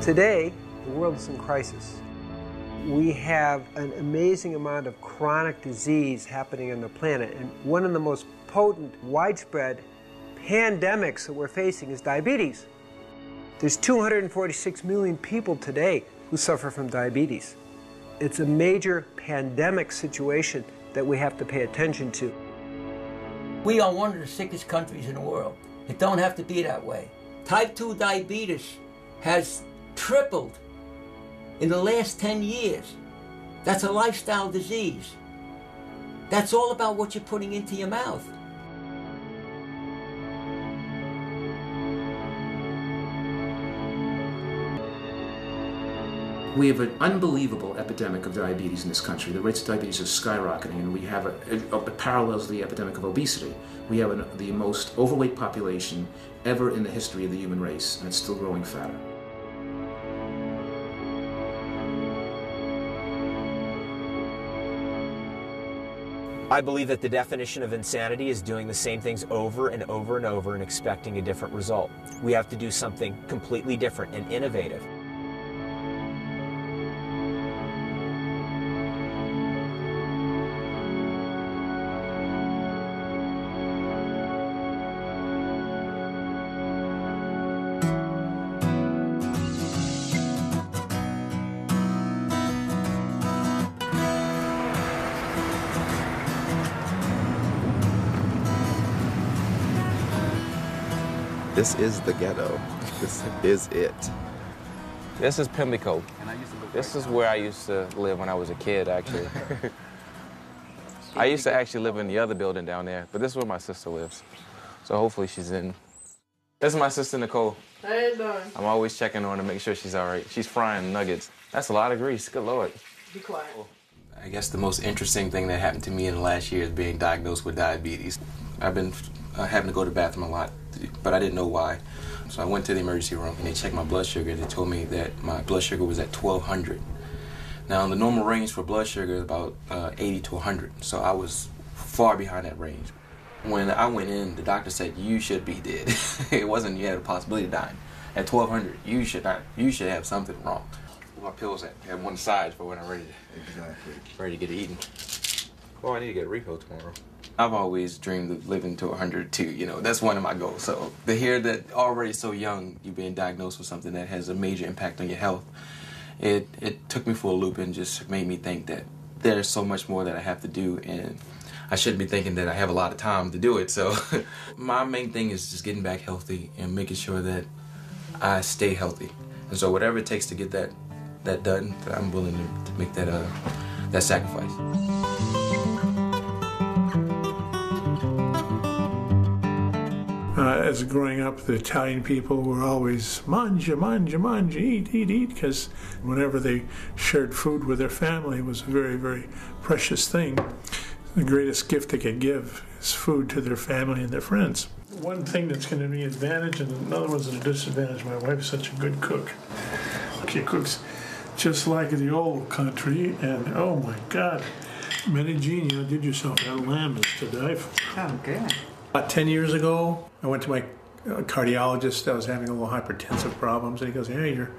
Today, the world is in crisis. We have an amazing amount of chronic disease happening on the planet, and one of the most potent, widespread pandemics that we're facing is diabetes. There's 246 million people today who suffer from diabetes. It's a major pandemic situation that we have to pay attention to. We are one of the sickest countries in the world. It don't have to be that way. Type 2 diabetes has tripled in the last 10 years. That's a lifestyle disease. That's all about what you're putting into your mouth. We have an unbelievable epidemic of diabetes in this country. The rates of diabetes are skyrocketing, and we have it parallels the epidemic of obesity. We have the most overweight population ever in the history of the human race, and it's still growing fatter. I believe that the definition of insanity is doing the same things over and over and over and expecting a different result. We have to do something completely different and innovative. This is the ghetto. This is it. This is Pimlico. This is where I used to live when I was a kid, actually. I used to actually live in the other building down there, but this is where my sister lives. So hopefully she's in. This is my sister, Nicole. How you doing? I'm always checking on her to make sure she's all right. She's frying nuggets. That's a lot of grease. Good Lord. Be quiet. I guess the most interesting thing that happened to me in the last year is being diagnosed with diabetes. I've been having to go to the bathroom a lot, but I didn't know why. So I went to the emergency room and they checked my blood sugar. They told me that my blood sugar was at 1,200. Now the normal range for blood sugar is about 80 to 100. So I was far behind that range. When I went in, the doctor said, you should be dead. It wasn't you had a possibility of dying. At 1,200, you should have something wrong. My pills at one side for when I'm ready to, get eaten. Oh, I need to get a refill tomorrow. I've always dreamed of living to 102, you know, that's one of my goals. So to hear that already so young, you're being diagnosed with something that has a major impact on your health, it took me for a loop and just made me think that there's so much more that I have to do, and I shouldn't be thinking that I have a lot of time to do it. So my main thing is just getting back healthy and making sure that I stay healthy. And so whatever it takes to get that done, that I'm willing to make that sacrifice. As growing up, the Italian people were always mangia, mangia, mangia, eat, eat, eat, because whenever they shared food with their family, it was a very, very precious thing. The greatest gift they could give is food to their family and their friends. One thing that's going to be an advantage and another one's a disadvantage. My wife's such a good cook. She cooks just like in the old country, and oh my God, Meneghino did yourself. That lamb is to die for. Oh, good. About 10 years ago, I went to my cardiologist. I was having a little hypertensive problems, and he goes, hey, you're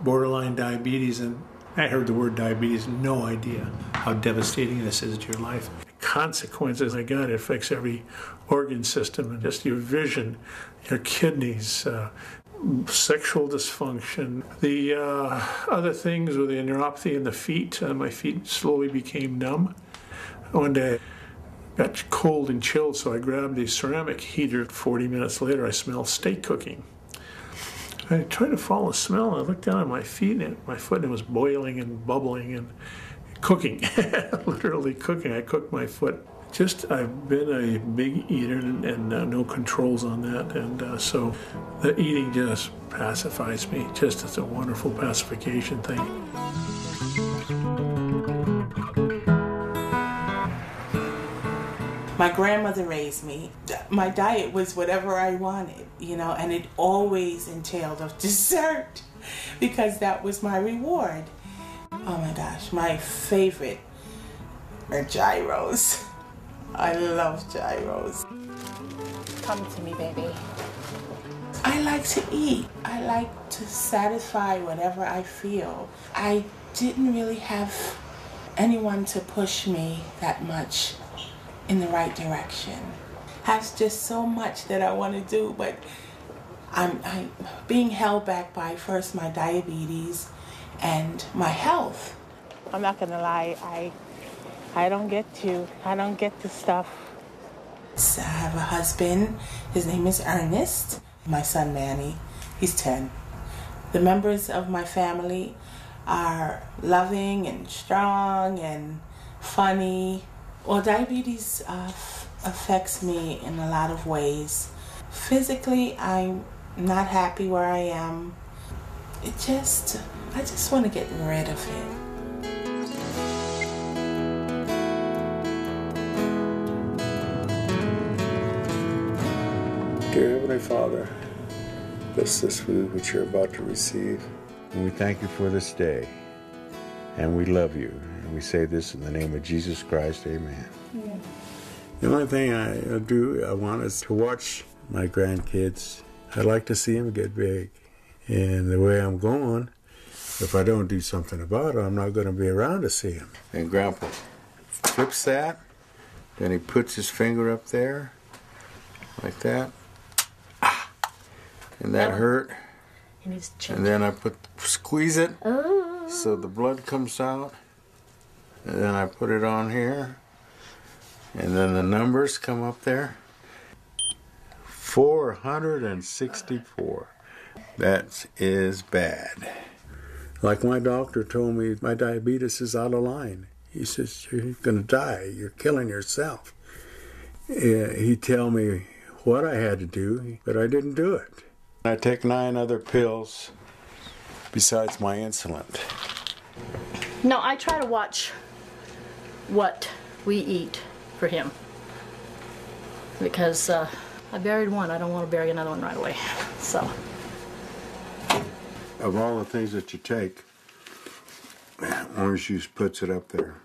borderline diabetes. And I heard the word diabetes, no idea how devastating this is to your life. The consequences, my God, it affects every organ system, and just your vision, your kidneys, sexual dysfunction. The other things were the neuropathy in the feet. My feet slowly became numb. One day, got cold and chilled, so I grabbed the ceramic heater. 40 minutes later, I smelled steak cooking. I tried to follow the smell, and I looked down at my feet, and my foot, and it was boiling and bubbling and cooking, literally cooking. I cooked my foot. I've been a big eater, and no controls on that, and so the eating just pacifies me. It's a wonderful pacification thing. My grandmother raised me. My diet was whatever I wanted, you know, and it always entailed a dessert because that was my reward. Oh my gosh, my favorite are gyros. I love gyros. Come to me, baby. I like to eat. I like to satisfy whatever I feel. I didn't really have anyone to push me that much in the right direction. Has just so much that I want to do, but I'm being held back by first my diabetes and my health. I'm not gonna lie, I don't get to stuff. So I have a husband, his name is Ernest. My son Manny, he's 10. The members of my family are loving and strong and funny. Well, diabetes affects me in a lot of ways. Physically, I'm not happy where I am. I just want to get rid of it. Dear Heavenly Father, bless this food which you're about to receive. And we thank you for this day, and we love you. And we say this in the name of Jesus Christ, amen. Yeah. The only thing I want is to watch my grandkids. I'd like to see them get big. And the way I'm going, if I don't do something about it, I'm not going to be around to see them. And Grandpa flips that, then he puts his finger up there, like that. And that hurt, and then I squeeze it, so the blood comes out, and then I put it on here, and then the numbers come up there, 464. That is bad. Like my doctor told me, my diabetes is out of line. He says, you're gonna die, you're killing yourself. He tell me what I had to do, but I didn't do it. I take 9 other pills besides my insulin. No, I try to watch what we eat for him because I buried one. I don't want to bury another one right away. So, of all the things that you take, orange juice puts it up there.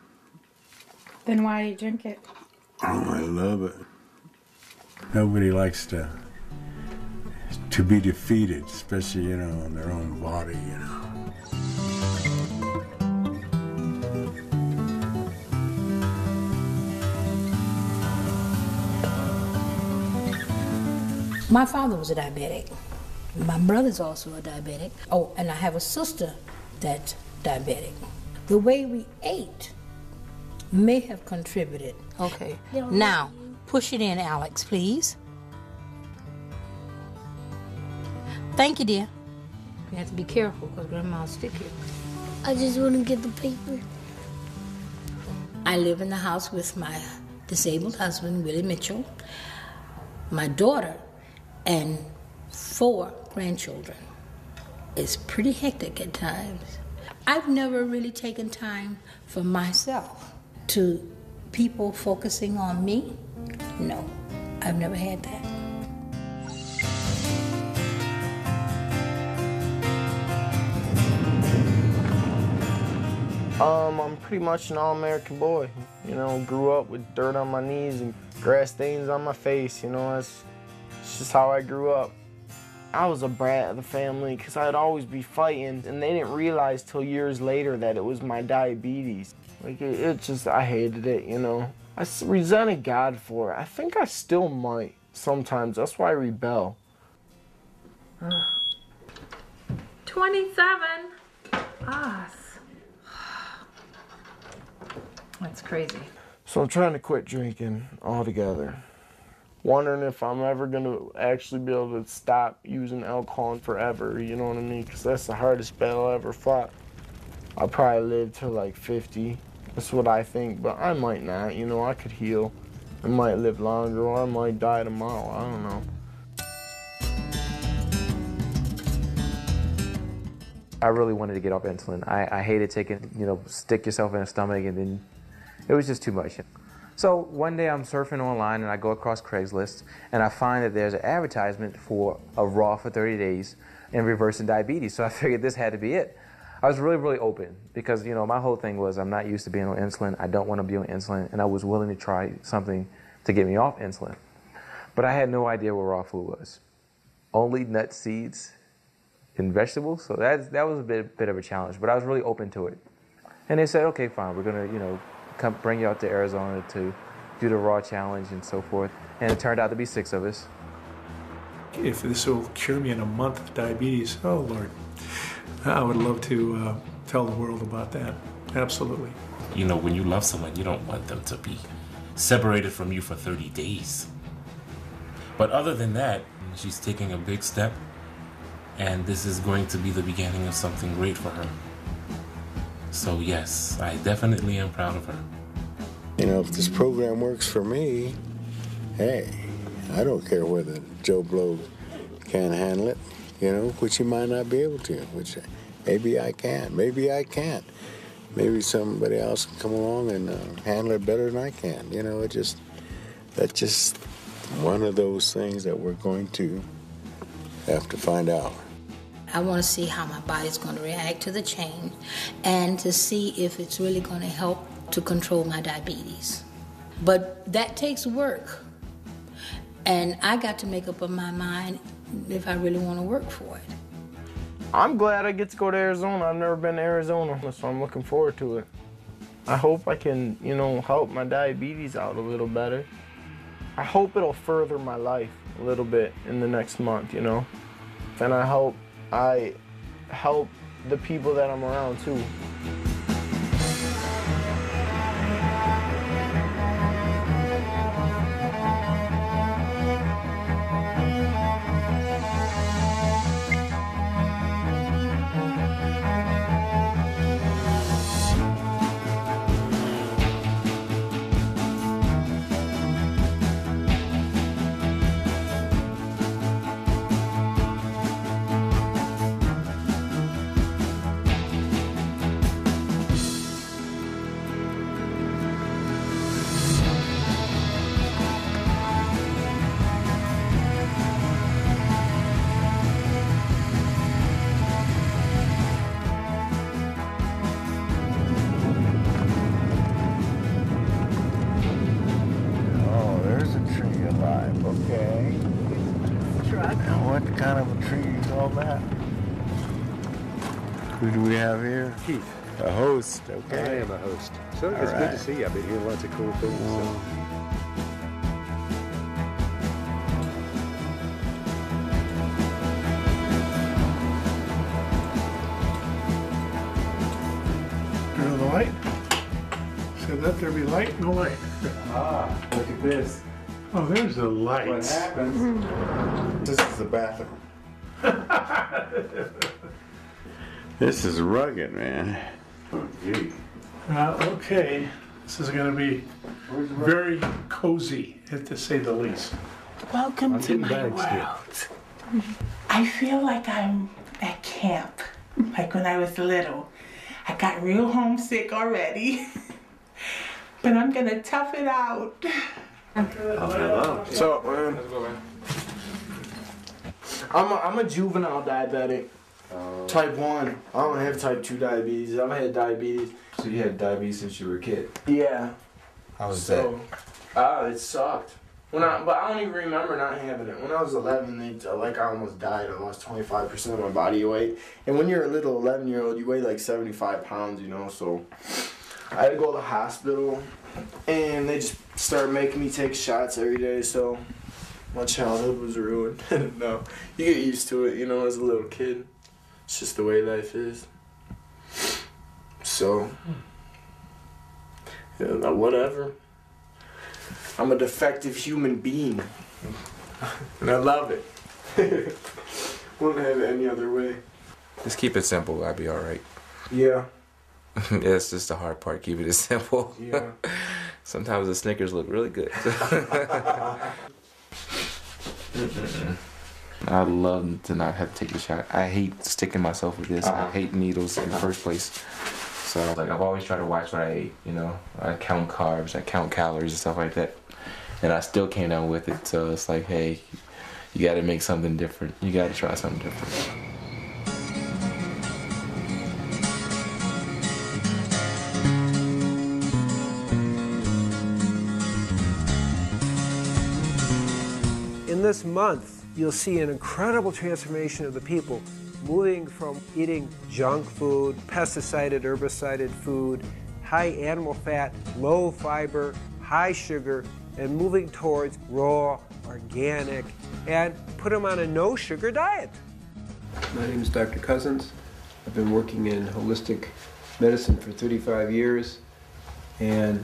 Then why do you drink it? Oh, I love it. Nobody likes to be defeated, especially, you know, in their own body, you know. My father was a diabetic. My brother's also a diabetic. Oh, and I have a sister that's diabetic. The way we ate may have contributed. Okay. Now, push it in, Alex, please. Thank you, dear. You have to be careful because Grandma's sticky. I just want to get the paper. I live in the house with my disabled husband, Willie Mitchell, my daughter, and 4 grandchildren. It's pretty hectic at times. I've never really taken time for myself. To people focusing on me, no, I've never had that. I'm pretty much an all-American boy. You know, grew up with dirt on my knees and grass stains on my face. You know, it's just how I grew up. I was a brat of the family because I'd always be fighting, and they didn't realize till years later that it was my diabetes. Like, it just, I hated it, you know. I resented God for it. I think I still might sometimes. That's why I rebel. 27. Ah. That's crazy. So I'm trying to quit drinking altogether. Wondering if I'm ever going to actually be able to stop using alcohol forever, you know what I mean? Because that's the hardest battle I ever fought. I'll probably live till like 50. That's what I think, but I might not. You know, I could heal. I might live longer, or I might die tomorrow. I don't know. I really wanted to get off insulin. I hated taking, you know, stick yourself in the stomach, and then it was just too much. So one day I'm surfing online and I go across Craigslist and I find that there's an advertisement for a raw for 30 days in reversing diabetes. So I figured this had to be it. I was really, really open because, you know, my whole thing was I'm not used to being on insulin. I don't want to be on insulin, and I was willing to try something to get me off insulin. But I had no idea what raw food was. only nuts, seeds, and vegetables. So that was a bit of a challenge, but I was really open to it. And they said, okay, fine, we're going to, come bring you out to Arizona to do the raw challenge and so forth. And it turned out to be 6 of us. If this will cure me in a month of diabetes, oh, Lord, I would love to tell the world about that. Absolutely. When you love someone, you don't want them to be separated from you for 30 days. But other than that, she's taking a big step, and this is going to be the beginning of something great for her. So yes, I definitely am proud of her. If this program works for me, hey, I don't care whether Joe Blow can handle it, which he might not be able to, which maybe I can, maybe I can't. Maybe somebody else can come along and handle it better than I can. That's just one of those things that we're going to have to find out. I want to see how my body's going to react to the change and to see if it's really going to help to control my diabetes. But that takes work. And I got to make up my mind if I really want to work for it. I'm glad I get to go to Arizona. I've never been to Arizona, so I'm looking forward to it. I hope I can, help my diabetes out a little better. I hope it'll further my life a little bit in the next month, And I hope I help the people that I'm around, too. Keith. A host, okay. I am a host. So it's good to see you. I've been hearing lots of cool things. So. Turn on the light. Said let there be light, no light. Ah, look at this. Oh, there's the light. What happens? This is the bathroom. This is rugged, man. Oh, gee. Okay, this is going to be very cozy, to say the least. Welcome to my world. I feel like I'm at camp, like when I was little. I got real homesick already, but I'm going to tough it out. Hello. What's up, man? How's it going, man? I'm a juvenile diabetic. Type 1. I don't have type 2 diabetes. I've had diabetes. So you had diabetes since you were a kid? Yeah. How was that? It sucked. But I don't even remember not having it. When I was 11, I almost died. I lost 25% of my body weight. And when you're a little 11-year-old, you weigh like 75 pounds, so I had to go to the hospital, and they just started making me take shots every day, so my childhood was ruined. No, you get used to it, as a little kid. It's just the way life is. So, whatever. I'm a defective human being. And I love it. Wouldn't have it any other way. Just keep it simple, I'll be alright. Yeah. That's just the hard part, keep it simple. Yeah. Sometimes the Snickers look really good. I love to not have to take the shot. I hate sticking myself with this. I hate needles in the first place. So I've always tried to watch what I ate, I count carbs, I count calories and stuff like that. And I still came down with it, so it's like, hey, you gotta make something different. You gotta try something different. In this month, you'll see an incredible transformation of the people moving from eating junk food, pesticided, herbicided food, high animal fat, low fiber, high sugar, and moving towards raw, organic, and put them on a no-sugar diet. My name is Dr. Cousens. I've been working in holistic medicine for 35 years, and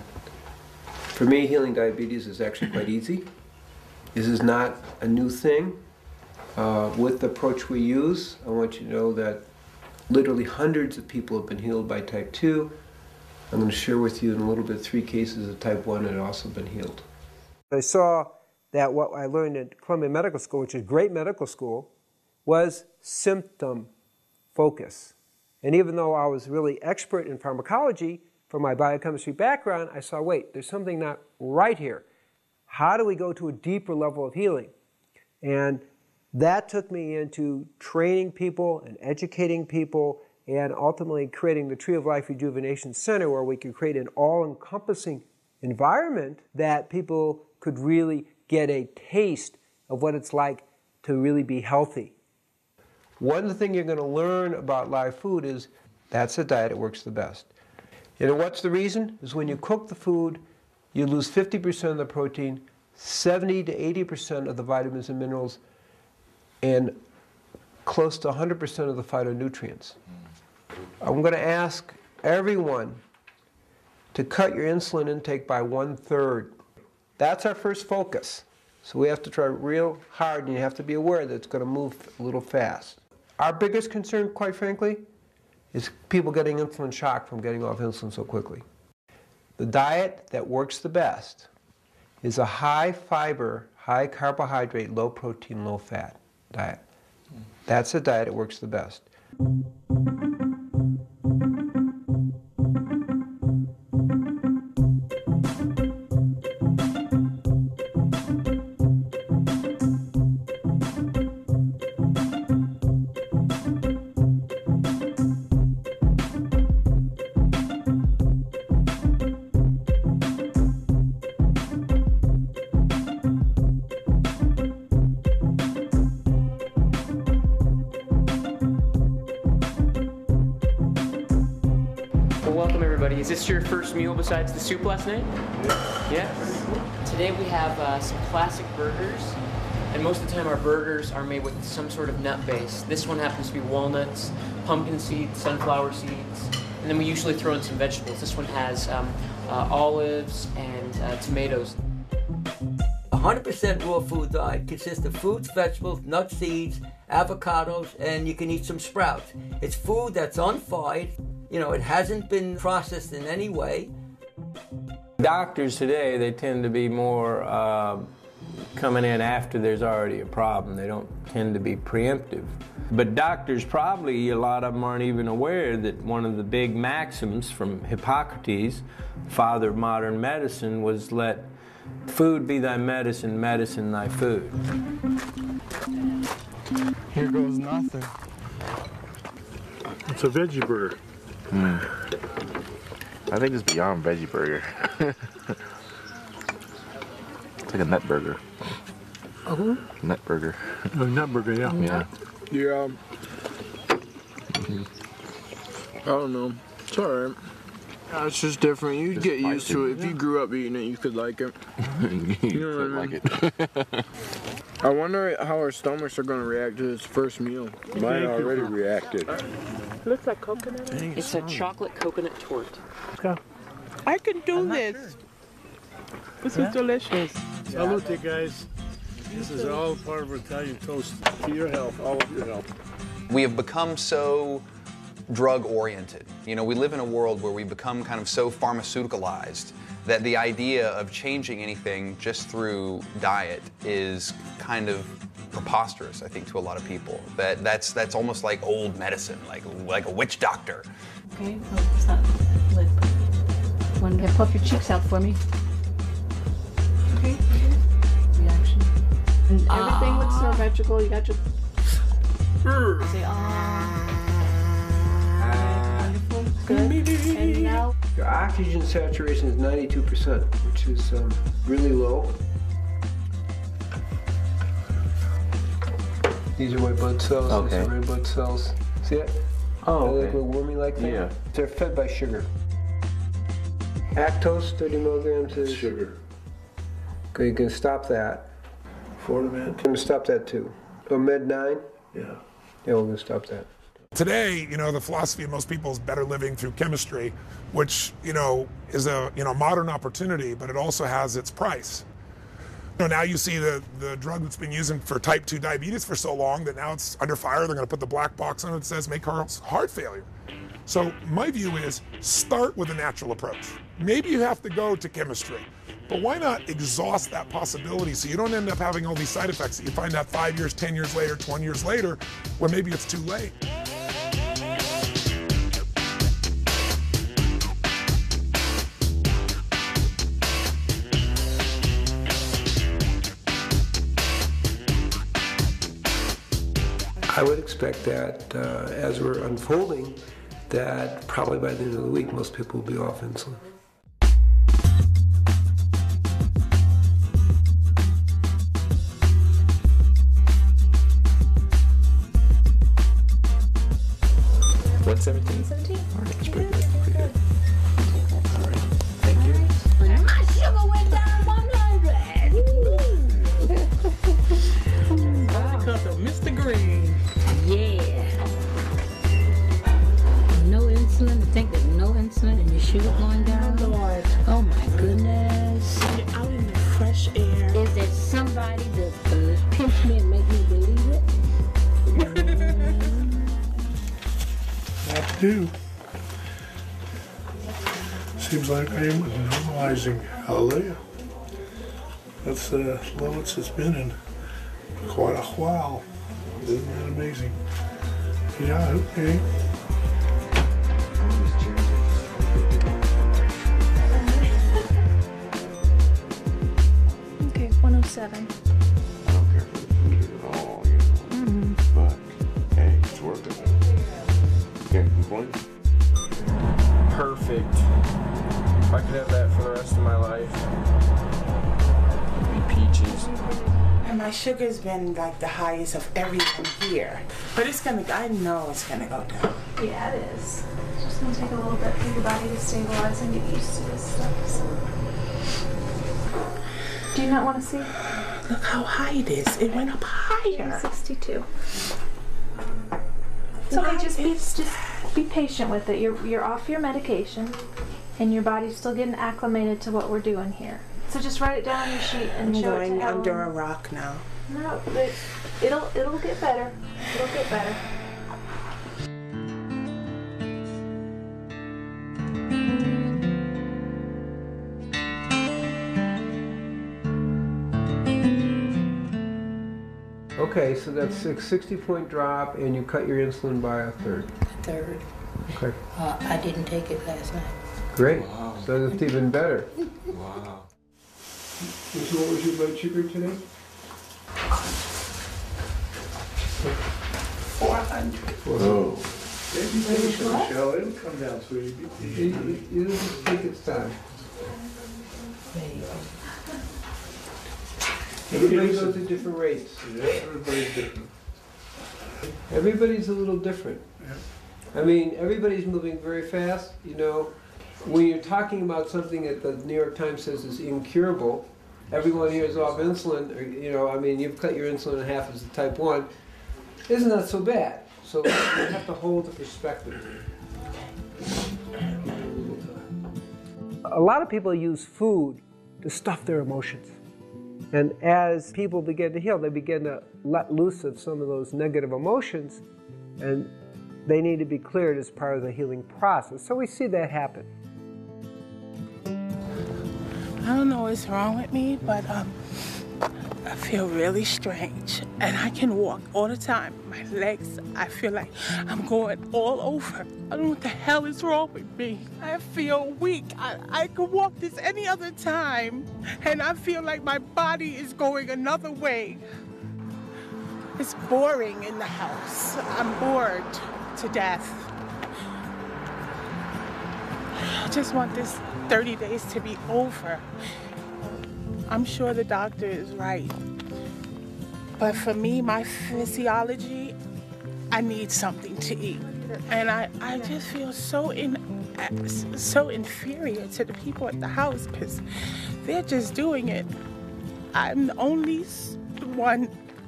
for me, healing diabetes is actually quite easy. This is not a new thing. With the approach we use, I want you to know that literally hundreds of people have been healed by type 2. I'm going to share with you in a little bit 3 cases of type 1 that have also been healed. I saw that what I learned at Columbia Medical School, which is a great medical school, was symptom focus. And even though I was really expert in pharmacology from my biochemistry background, I saw, wait, there's something not right here. How do we go to a deeper level of healing? And that took me into training people and educating people and ultimately creating the Tree of Life Rejuvenation Center, where we could create an all-encompassing environment that people could really get a taste of what it's like to really be healthy. One thing you're going to learn about live food is that's the diet that works the best. You know what's the reason? Is when you cook the food, you lose 50% of the protein, 70 to 80% of the vitamins and minerals, and close to 100% of the phytonutrients. I'm going to ask everyone to cut your insulin intake by 1/3. That's our first focus. So we have to try real hard, and you have to be aware that it's going to move a little fast. Our biggest concern, quite frankly, is people getting insulin shock from getting off insulin so quickly. The diet that works the best is a high fiber, high carbohydrate, low protein, low fat diet. That's the diet that works the best. Is this your first meal besides the soup last night? Yeah? Today we have some classic burgers, and most of the time our burgers are made with some sort of nut base. This one happens to be walnuts, pumpkin seeds, sunflower seeds, and then we usually throw in some vegetables. This one has olives and tomatoes. 100% raw food diet consists of fruits, vegetables, nuts, seeds, avocados, and you can eat some sprouts. It's food that's unfried. You know, it hasn't been processed in any way. Doctors today, they tend to be more coming in after there's already a problem. They don't tend to be preemptive. But doctors probably, a lot of them aren't even aware that one of the big maxims from Hippocrates, father of modern medicine, was let food be thy medicine, medicine thy food. Here goes nothing. It's a veggie burger. I think it's beyond veggie burger. It's like a nut burger. Uh-huh. Nut burger. A nut burger, yeah. Yeah. Yeah. I don't know. It's alright. Yeah, it's just different. You get used to it. If you grew up eating it, you could like it. You know what I mean? Like it. I wonder how our stomachs are going to react to this first meal. Mine already reacted. Looks like coconut. It's a chocolate coconut tort. Okay. I can do this. Sure. This is delicious. Salute, guys. This is all part of Italian toast. To your health, all of your health. We have become so drug-oriented. You know, we live in a world where we become kind of so pharmaceuticalized that the idea of changing anything just through diet is kind of preposterous, I think, to a lot of people. That's almost like old medicine, like a witch doctor. Okay, well, it's not lip. One, puff your cheeks out for me. Okay. Reaction. And everything looks symmetrical. You got your. Say Good. And now? Your oxygen saturation is 92%, which is really low. These are white blood cells. Okay. These are red blood cells. See it? Oh, okay. They look a little wormy like that? Yeah. They're fed by sugar. Actose, 30 milligrams is... sugar. Okay, you can stop that. Fortamed. I'm going to stop that too. Med 9? Yeah. Yeah, we're going to stop that. Today, you know, the philosophy of most people is better living through chemistry, which, you know, is a, you know, modern opportunity, but it also has its price. You know, now you see the drug that's been used for type 2 diabetes for so long that now it's under fire. They're going to put the black box on it that says make heart failure. So my view is start with a natural approach. Maybe you have to go to chemistry, but why not exhaust that possibility so you don't end up having all these side effects that you find out 5 years, 10 years later, 20 years later, when maybe it's too late. I would expect that as we're unfolding, that probably by the end of the week, most people will be off insulin. What, 17? 17. All right, that's pretty good. Pretty good. All right, thank you. My sugar went down 100. Wow. Because of Mr. Green. To think there's no insulin and your sugar going down. Oh, Lord. Oh, my goodness. You're out in the fresh air. Is there somebody that can pinch me and make me believe it? I do. Seems like I am normalizing. Hallelujah. That's the lowest it's been in quite a while. Isn't that amazing? Yeah, okay. Seven. I don't care for the food at all, you know. But hey, it's worth it. Can't complain. Perfect. If I could have that for the rest of my life, it'd be peaches. And my sugar's been like the highest of everyone here. But it's gonna, I know it's gonna go down. Yeah, it is. It's just gonna take a little bit for your body to stabilize and get used to this stuff. Do you not want to see? Look how high it is. It went up higher. 62. So okay, just be patient with it. You're off your medication, and your body's still getting acclimated to what we're doing here. So just write it down on your sheet and show it to Helen. I'm going under a rock now. No, it'll get better. It'll get better. Okay, so that's 60-point drop, and you cut your insulin by a third. A third. Okay. I didn't take it last night. Great. Wow. So that's even better. Wow. So what was your blood sugar today? 400. Whoa. Thank you, Michelle. It'll come down, sweetie. It'll just take its time. There you go. Everybody goes at different rates. Yeah, everybody's different. Everybody's a little different. Yeah. I mean, everybody's moving very fast. You know, when you're talking about something that the New York Times says is incurable, everyone here is off insulin. Or, you know, I mean, you've cut your insulin in half as a type 1. Isn't that so bad? So you have to hold the perspective. A lot of people use food to stuff their emotions. And as people begin to heal, they begin to let loose of some of those negative emotions, and they need to be cleared as part of the healing process. So we see that happen. I don't know what's wrong with me, but I feel really strange. And I can walk all the time. My legs, I feel like I'm going all over. I don't know what the hell is wrong with me. I feel weak. I could walk this any other time. And I feel like my body is going another way. It's boring in the house. I'm bored to death. I just want this 30 days to be over. I'm sure the doctor is right. But for me, my physiology, I need something to eat. And I just feel so inferior to the people at the house because they're just doing it. I'm the only one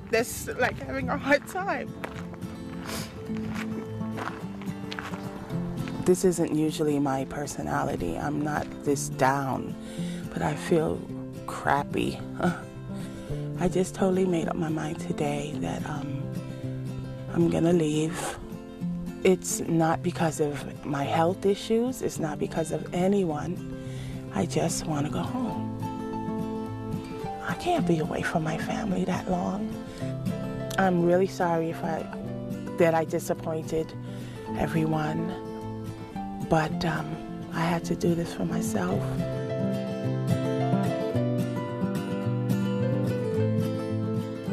that's like having a hard time. This isn't usually my personality. I'm not this down, but I feel crappy. I just totally made up my mind today that I'm gonna leave. It's not because of my health issues. It's not because of anyone. I just want to go home. I can't be away from my family that long. I'm really sorry that I disappointed everyone, but I had to do this for myself.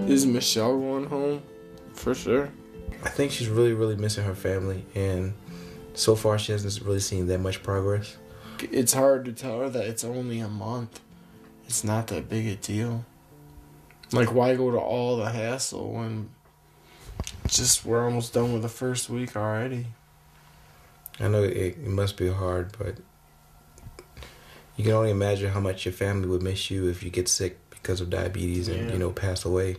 Is Michelle going home? For sure. I think she's really, really missing her family, and so far she hasn't really seen that much progress. It's hard to tell her that it's only a month. It's not that big a deal. Like, why go to all the hassle when just we're almost done with the first week already? I know it must be hard, but you can only imagine how much your family would miss you if you get sick because of diabetes and, you know, pass away.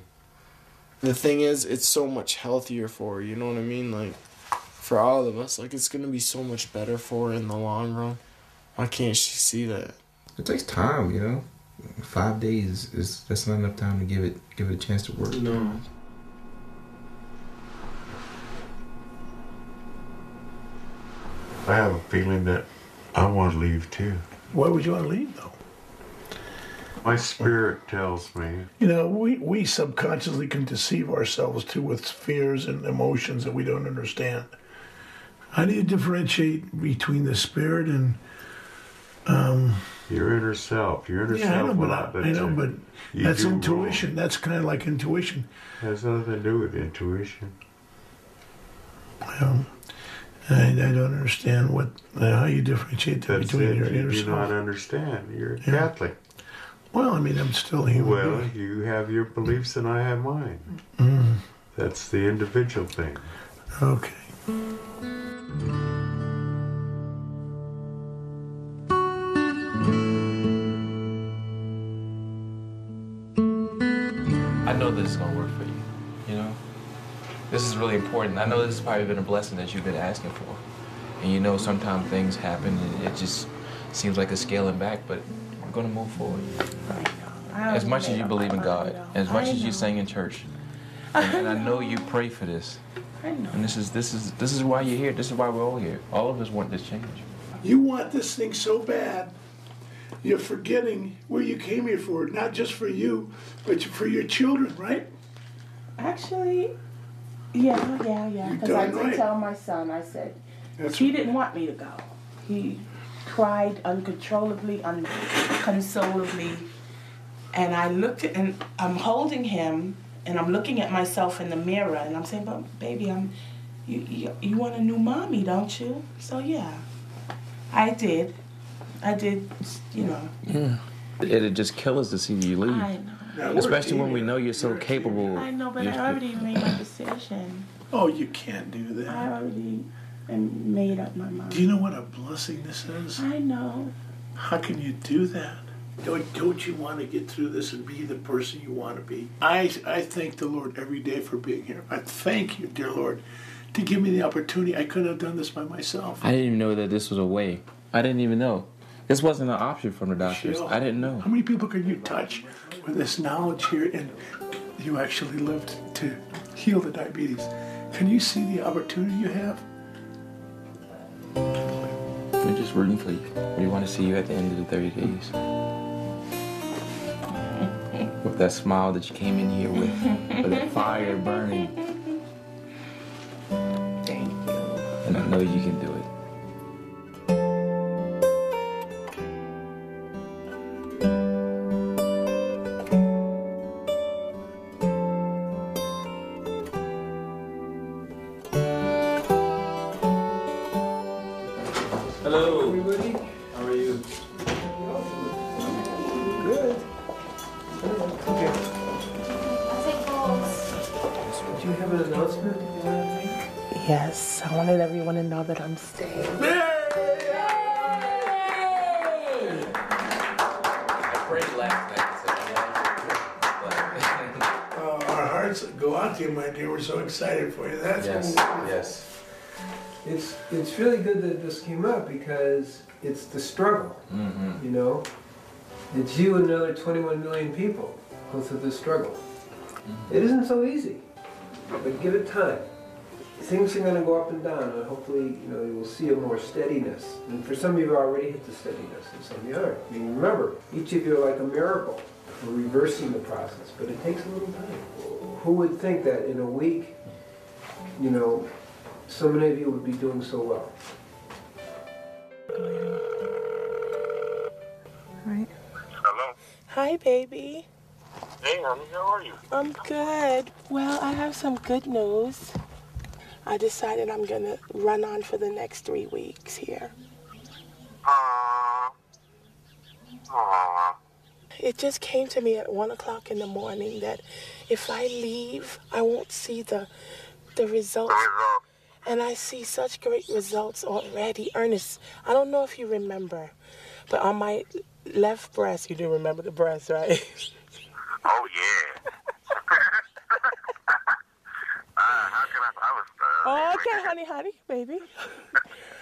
The thing is, it's so much healthier for her, you know what I mean? Like, for all of us, like, it's going to be so much better for her in the long run. Why can't she see that? It takes time, you know? 5 days, that's not enough time to give it a chance to work. No. I have a feeling that I want to leave, too. Why would you want to leave, though? My spirit tells me. You know, we subconsciously can deceive ourselves, too, with fears and emotions that we don't understand. How do you differentiate between the spirit and... your inner self. Your inner self. I know, but that's intuition. Wrong. That's kind of like intuition. It has nothing to do with intuition. I don't understand what how you differentiate that between your inner self. You do not understand. You're Catholic. Well, I mean, I'm still human. Well, you have your beliefs and I have mine. Mm. That's the individual thing. Okay. I know this is going to work for you, you know? This is really important. I know this has probably been a blessing that you've been asking for. And you know, sometimes things happen and it just seems like a scaling back, but going to move forward. As much as you believe in God, as much as you sing in church, and I know you pray for this. I know. And this is why you're here. This is why we're all here. All of us want this change. You want this thing so bad, you're forgetting where you came here for. Not just for you, but for your children, right? Actually, yeah. Because I did tell my son. I said he didn't want me to go. He cried uncontrollably, inconsolably, and I looked at, and I'm holding him, and I'm looking at myself in the mirror, and I'm saying, "But baby, you want a new mommy, don't you?" So yeah, I did, you know. Yeah, it'd just kill us to see you leave. I know. Especially when we know you're so capable. I know, but I already made my decision. Oh, you can't do that. I already. And made up my mind. Do you know what a blessing this is? I know. How can you do that? Don't you want to get through this and be the person you want to be? I thank the Lord every day for being here. I thank you, dear Lord, to give me the opportunity. I couldn't have done this by myself. I didn't even know that this was a way. I didn't even know. This wasn't an option from the doctors. Michelle, I didn't know. How many people can you touch with this knowledge here? And you actually lived to heal the diabetes. Can you see the opportunity you have? We're just rooting for you. We want to see you at the end of the 30 days. With that smile that you came in here with that fire burning. Thank you. And I know you can do it. Good. Okay. I'll take balls. have an announcement you want to make? Yes, I wanted everyone to know that I'm staying. Yay! Yay! I prayed last night. Our hearts go out to you, my dear. We're so excited for you. That's yes. It's really good that this came up because it's the struggle. Mm-hmm. You know, it's you and another 21 million people go through this struggle. Mm-hmm. It isn't so easy, but give it time. Things are going to go up and down, and hopefully, you know, you will see a more steadiness. And for some of you, already hit the steadiness, and some of you aren't. I mean, remember, each of you are like a miracle. We're reversing the process, but it takes a little time. Who would think that in a week, you know, so many of you would be doing so well? All right. Hello. Hi, baby. Hey, honey, how are you? I'm good. Well, I have some good news. I decided I'm going to run on for the next 3 weeks here. It just came to me at 1 o'clock in the morning that if I leave, I won't see the results. And I see such great results already. Ernest, I don't know if you remember, but on my left breast, you do remember the breast, right? Oh, yeah. Oh, okay, honey, baby.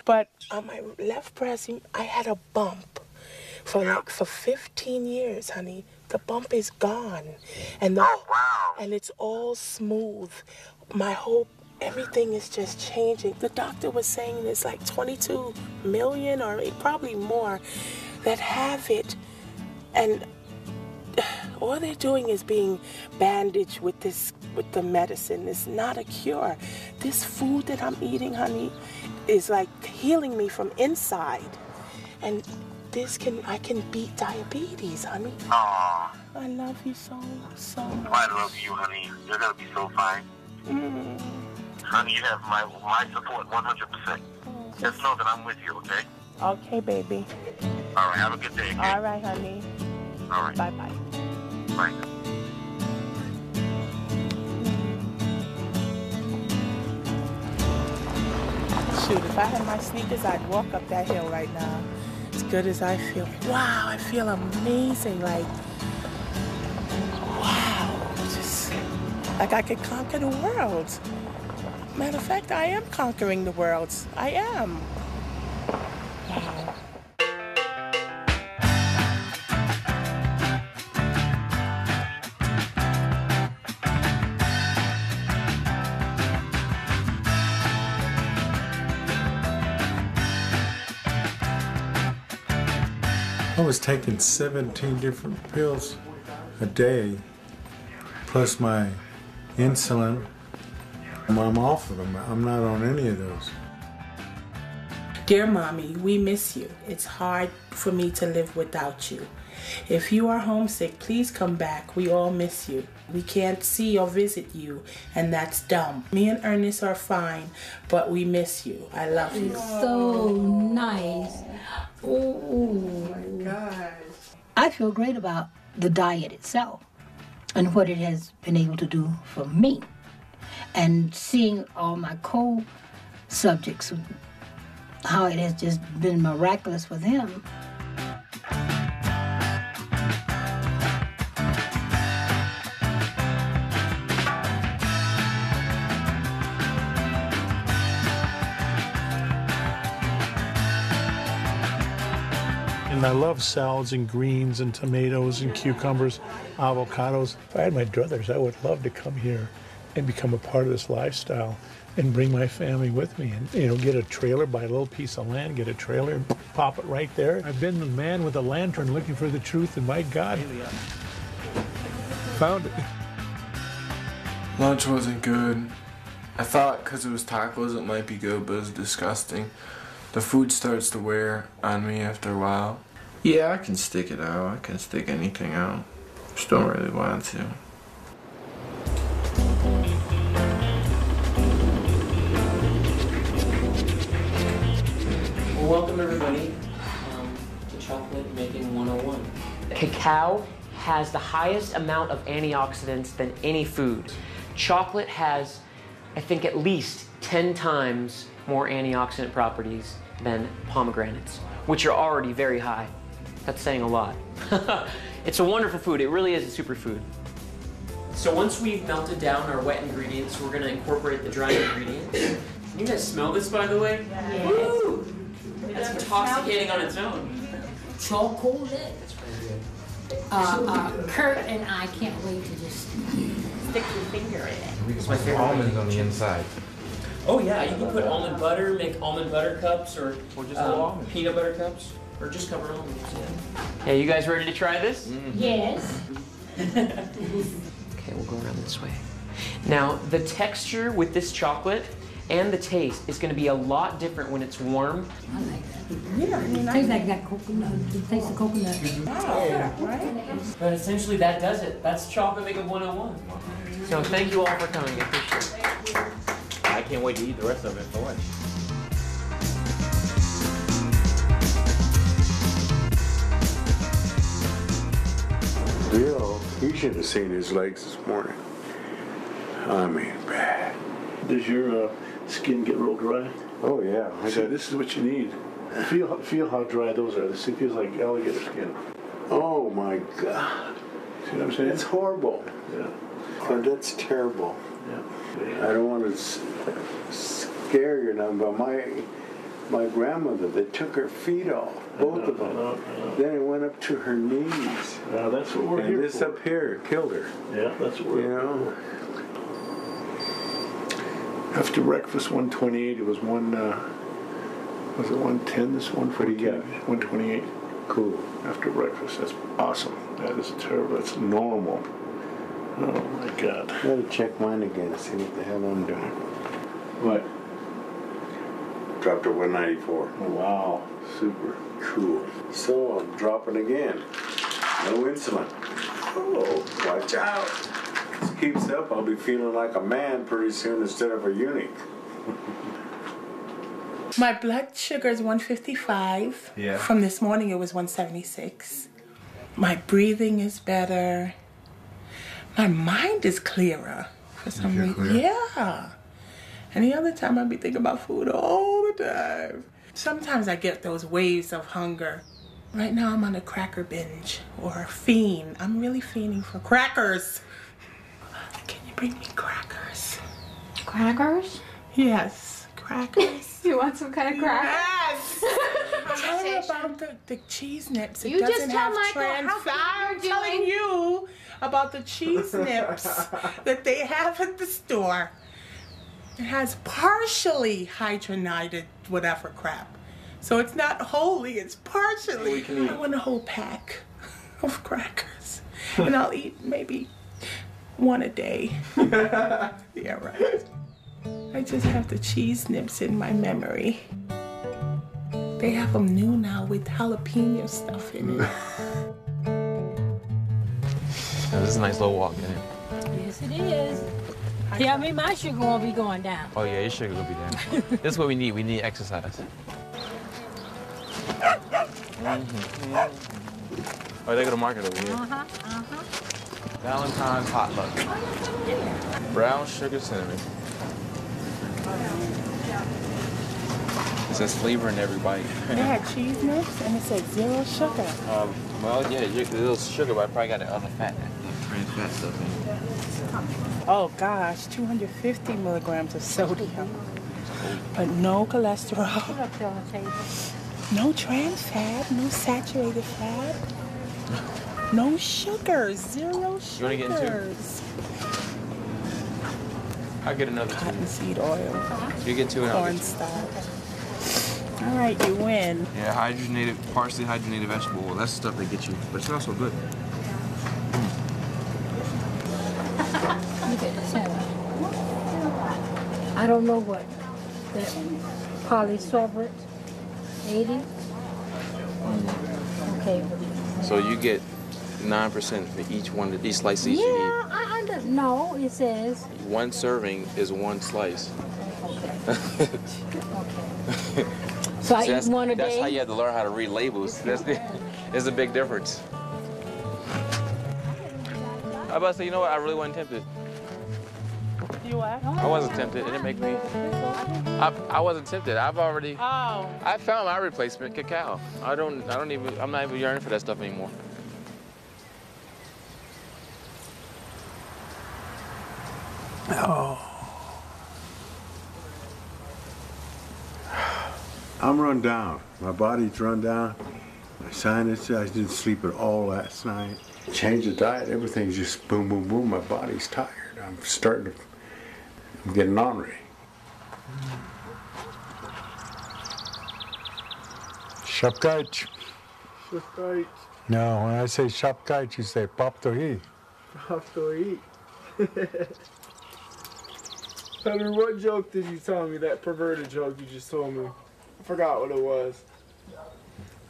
But on my left breast, I had a bump. For 15 years, honey, the bump is gone, and and it's all smooth. My whole everything is just changing. The doctor was saying it's like 22 million or probably more that have it, and all they're doing is being bandaged with this with the medicine. It's not a cure. This food that I'm eating, honey, is like healing me from inside, and. I can beat diabetes, honey. Aww. I love you so much. I love you, honey. You're gonna be so fine. Mm. Honey, you have my support 100%. Just know that I'm with you, okay? Okay, baby. All right, have a good day. Okay? All right, honey. All right. Bye-bye. Bye. Shoot, if I had my sneakers, I'd walk up that hill right now. Good as I feel. Wow, I feel amazing. Like, wow. Just like I could conquer the world. Matter of fact, I am conquering the world. I am. Wow. I was taking 17 different pills a day, plus my insulin. I'm off of them. I'm not on any of those. Dear Mommy, we miss you. It's hard for me to live without you. If you are homesick, please come back. We all miss you. We can't see or visit you, and that's dumb. Me and Ernest are fine, but we miss you. I love you. It's so nice. Oh my gosh. I feel great about the diet itself and what it has been able to do for me. And seeing all my co-subjects, how it has just been miraculous for them. And I love salads and greens and tomatoes and cucumbers, avocados. If I had my druthers, I would love to come here and become a part of this lifestyle and bring my family with me and, you know, get a trailer, buy a little piece of land, get a trailer, and pop it right there. I've been the man with a lantern looking for the truth, and my God, found it. Lunch wasn't good. I thought because it was tacos it might be good, but it was disgusting. The food starts to wear on me after a while. Yeah, I can stick it out. I can stick anything out. Just don't really want to. Well, welcome everybody to Chocolate Making 101. Cacao has the highest amount of antioxidants than any food. Chocolate has I think at least 10 times more antioxidant properties than pomegranates, which are already very high. That's saying a lot. It's a wonderful food. It really is a superfood. So once we've melted down our wet ingredients, we're going to incorporate the dry ingredients. Can you guys smell this, by the way? Yeah. Woo! That's intoxicating on its own. Chocolate. That's pretty good. Kurt and I can't wait to just stick your finger in it. It's my favorite. Almonds on the inside. Oh yeah, you can put almond butter, make almond butter cups, or just peanut butter cups, or just cover almonds. Yeah. Hey, you guys ready to try this? Mm-hmm. Yes. Okay, we'll go around this way. Now, the texture with this chocolate and the taste is going to be a lot different when it's warm. I like that. Yeah, I mean, it tastes like that coconut. It tastes the coconut. Oh, yeah, right? But essentially, that does it. That's Chocolate Makeup 101. So thank you all for coming. I appreciate it. I can't wait to eat the rest of it for lunch. Bill, you should have seen his legs this morning. I mean, bad. Does your skin get real dry? Oh yeah. See, this is what you need. Feel how dry those are. This feels like alligator skin. Oh my God. See what I'm saying? It's horrible. Yeah. Oh, that's terrible. Yeah. I don't want to scare you now, but my grandmother, they took her feet off, both of them. Then it went up to her knees. Now that's what we're here for. And this up here killed her. Yeah, that's what we're here for. After breakfast, 128. It was was it 110? This 148. 128. Cool. After breakfast, that's awesome. That is terrible. That's normal. Oh my God. I gotta check mine again to see what the hell I'm doing. What? Dropped to 194. Oh, wow. Super cool. So I'm dropping again. No insulin. Oh, watch out. If this keeps up, I'll be feeling like a man pretty soon instead of a eunuch. My blood sugar is 155. Yeah. From this morning, it was 176. My breathing is better. My mind is clearer for some reason. Yeah. And the other time I'd be thinking about food all the time. Sometimes I get those waves of hunger. Right now I'm on a cracker binge or a fiend. I'm really fiending for crackers. Can you bring me crackers? Crackers? Yes, crackers. You want some kind of crackers? Yes! Tell her about the cheese nips. It you doesn't just tell have Michael trans. I'm telling you about the cheese nips that they have at the store. It has partially hydrogenated whatever crap. So it's not wholly, it's partially. I want a whole pack of crackers. And I'll eat maybe one a day. Yeah, right. I just have the cheese nips in my memory. They have them new now with jalapeno stuff in it. Yeah, this is a nice little walk, isn't it? Yes, it is. Yeah, I mean, my sugar won't be going down. Oh, yeah, your sugar will be down. That's what we need. We need exercise. Mm-hmm. Oh, they go to market over here. Uh-huh, uh-huh. Valentine's potluck. Brown sugar cinnamon. It says flavor in every bite. They had cheese nips and it said 0 sugar. Well, yeah, a little sugar, but I probably got the other fat. Oh gosh, 250 milligrams of sodium, but no cholesterol, no trans fat, no saturated fat, no sugars, 0 sugars. You want to get into I'll get another cottonseed oil. You get 2 and I'll get 2. All right, you win. Yeah, hydrogenated, partially hydrogenated vegetable oil. That's the stuff they get you, but it's also good. I don't know what that polysorbate 80. Okay. So you get 9% for each one, each slice each. Yeah, you eat. I understand. No, it says 1 serving is 1 slice. Okay. Okay. So I eat 1 a day. That's how you have to learn how to read labels. That's a big difference. I'm about to say, you know what? I really wasn't tempted. you what? I wasn't tempted. It didn't make me. I wasn't tempted. I've already. Oh. I found my replacement, cacao. I don't even. I'm not even yearning for that stuff anymore. Oh. I'm run down. My body's run down. My sinus, I didn't sleep at all last night. Change the diet, everything's just boom, boom, boom. My body's tired. I'm getting ornery. Shopkite. Shopkite. No, when I say shopkite, you say pop to eat. Pop to eat. Henry, what joke did you tell me, that perverted joke you just told me? I forgot what it was.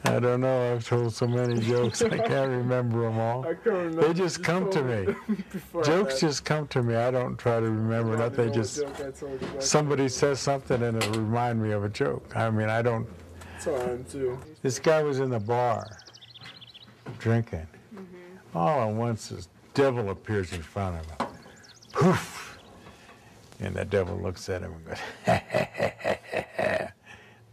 I don't know. I've told so many jokes. I can't remember them all. I can't remember. They just come to me. Jokes just come to me. I don't try to remember nothing. They just, somebody says something and it'll remind me of a joke. I mean, I don't. That's all right, too. This guy was in the bar drinking. Mm-hmm. All at once, this devil appears in front of him. Poof! And the devil looks at him and goes, ha, ha, ha, ha, ha, ha.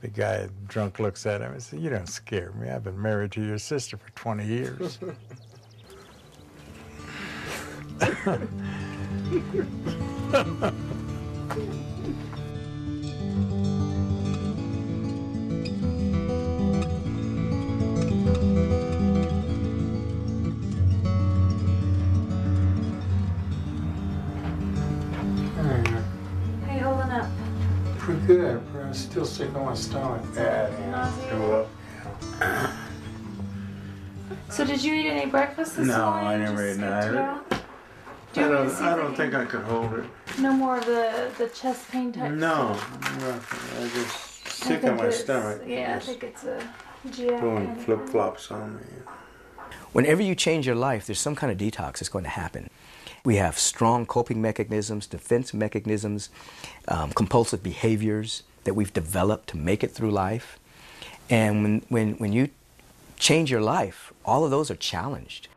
The guy drunk looks at him and says, you don't scare me. I've been married to your sister for 20 years. Hey, holding up? Pretty good. I'm still sick on my stomach. Yeah. So did you eat any breakfast this morning? No, I never ate none. I don't think I could hold it. No more of the chest pain type stuff? No, I'm just sick on my stomach. Yeah, I think it's a GI. Throwing flip-flops on me. Whenever you change your life, there's some kind of detox that's going to happen. We have strong coping mechanisms, defense mechanisms, compulsive behaviors that we've developed to make it through life. And when you change your life, all of those are challenged.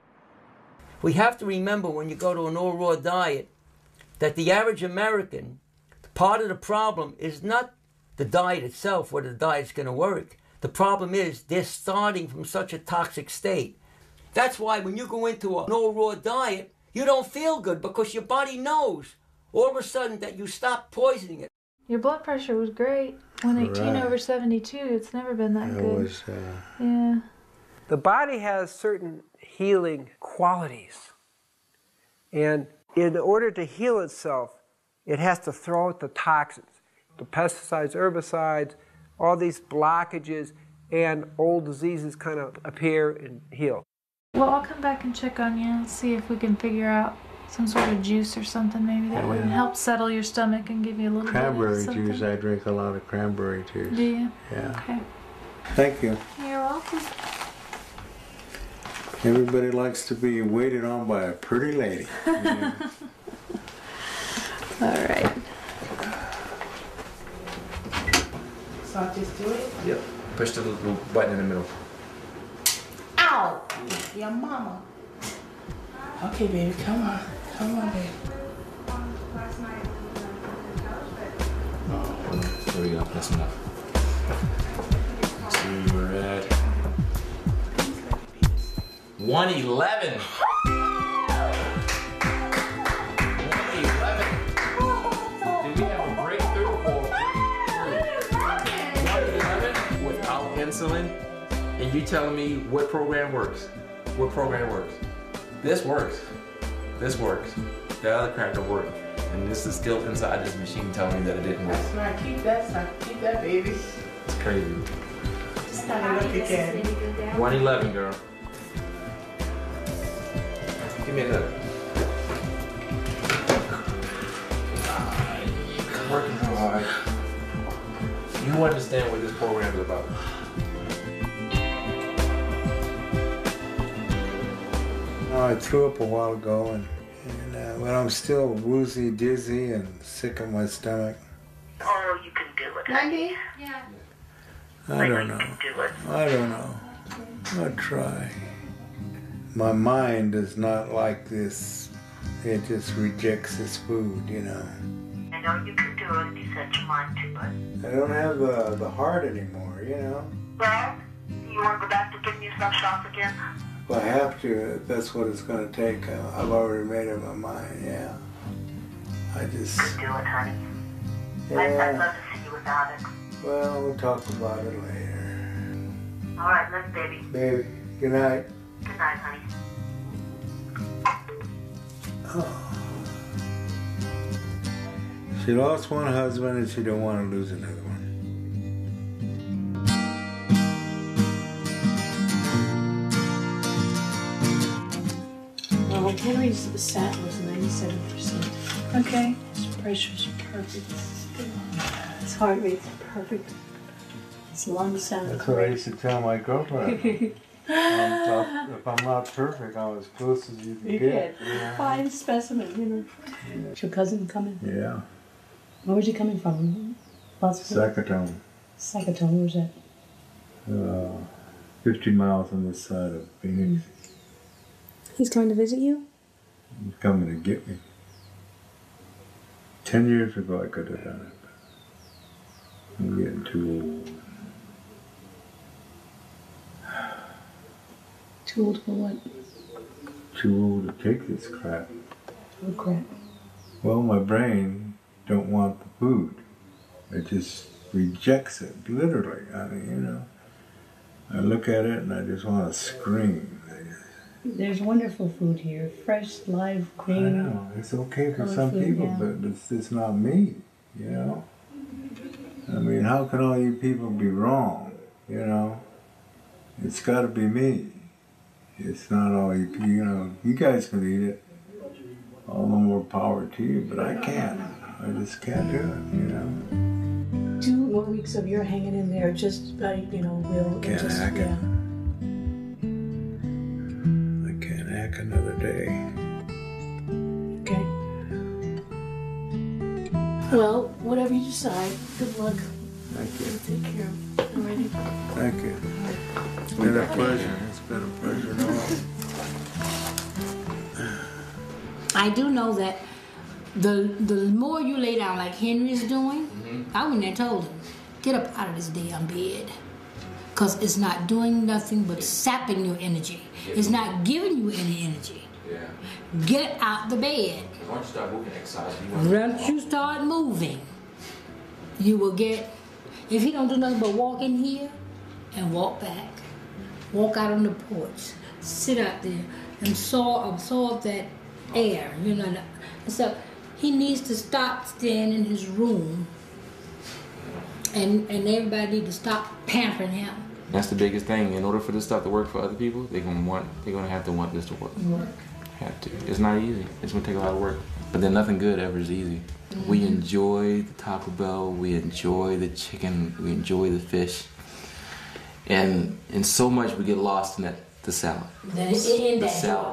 We have to remember when you go to an all-raw diet that the average American, part of the problem is not the diet itself, whether the diet's going to work. The problem is they're starting from such a toxic state. That's why when you go into an all-raw diet, you don't feel good because your body knows all of a sudden that you stop poisoning it. Your blood pressure was great. 118 over 72. It's never been that good. Was, yeah. The body has certain healing qualities. And in order to heal itself, it has to throw out the toxins. The pesticides, herbicides, all these blockages, and old diseases kind of appear and heal. Well, I'll come back and check on you and see if we can figure out some sort of juice or something maybe that would help settle your stomach and give you a little bit of cranberry juice. I drink a lot of cranberry juice. Do you? Yeah. Okay. Thank you. You're welcome. Everybody likes to be waited on by a pretty lady. Yeah. All right. So I'll just do it? Yep. Push the little button in the middle. Ow! Your mama. Okay, baby, come on. Come on, baby. Oh, there we go. That's enough. So we're at 111. 111. Did we have a breakthrough? 111 without insulin? And you telling me what program works? What program works? This works. This works. The other cracker worked. And this is still inside this machine telling me that it didn't work. That's not. Keep that, son. Keep that, baby. It's crazy. Just gotta look again. 111, girl. Give me a hug. You're working so hard. You understand what this program is about. I threw up a while ago, and when I'm still woozy, dizzy, and sick on my stomach. Oh, you can do it. 90? Yeah. I don't know. You can do it. I don't know. I'll try. My mind does not like this It just rejects this food, you know. And all you can do is you set your mind to it. I don't have the heart anymore, you know. Well, you want to go back to picking yourself shots again? Well, I have to. That's what it's going to take. I've already made up my mind, yeah. I just... You do it, honey. Yeah. I'd love to see you without it. Well, we'll talk about it later. All right, look, baby. Baby, good night. Good night, honey. Oh. She lost one husband and she don't want to lose another one. Well, Henry's sat was 97%. Okay. His pressure's perfect. His heart rate's perfect. His lungs sound perfect. That's what I used to tell my girlfriend. If I'm not perfect, I'm as close as you can get. Yeah. Fine specimen, you know. Yeah. Is your cousin coming? Yeah. Where's he coming from? Saskatoon. Saskatoon, where's that? 50 miles on this side of Phoenix. He's coming to visit you? He's coming to get me. 10 years ago I could have done it, but I'm getting too old. Too old for what? Too old to take this crap. What crap? Well, my brain don't want the food. It just rejects it, literally. I mean, you know, I look at it and I just want to scream. There's wonderful food here, fresh, live, green. I know, it's okay for some people, yeah. But it's not me, you know? I mean, how can all you people be wrong, you know? It's got to be me. It's not all you know, you guys can eat it. All the more power to you, but I can't. I just can't do it, you know? 2 more weeks of your hanging in there, just about, you know, will. Another day. Okay. Well, whatever you decide, good luck. Thank you. Take care. I'm ready. Thank you. It's been a pleasure. It's been a pleasure. I do know that the more you lay down, like Henry's doing, I wouldn't have told him, get up out of this damn bed. Because it's not doing nothing but sapping your energy. It's not giving you any energy. Yeah. Get out the bed. Once you start moving, exercise, you will get, if he don't do nothing but walk in here and walk back, walk out on the porch, sit out there and absorb that air, you know. So he needs to stop staying in his room and everybody need to stop pampering him. That's the biggest thing. In order for this stuff to work for other people, they're gonna have to want this to work. Have to. It's not easy. It's gonna take a lot of work. But then nothing good ever is easy. We enjoy the Taco Bell. We enjoy the chicken. We enjoy the fish. And so much we get lost in the salad.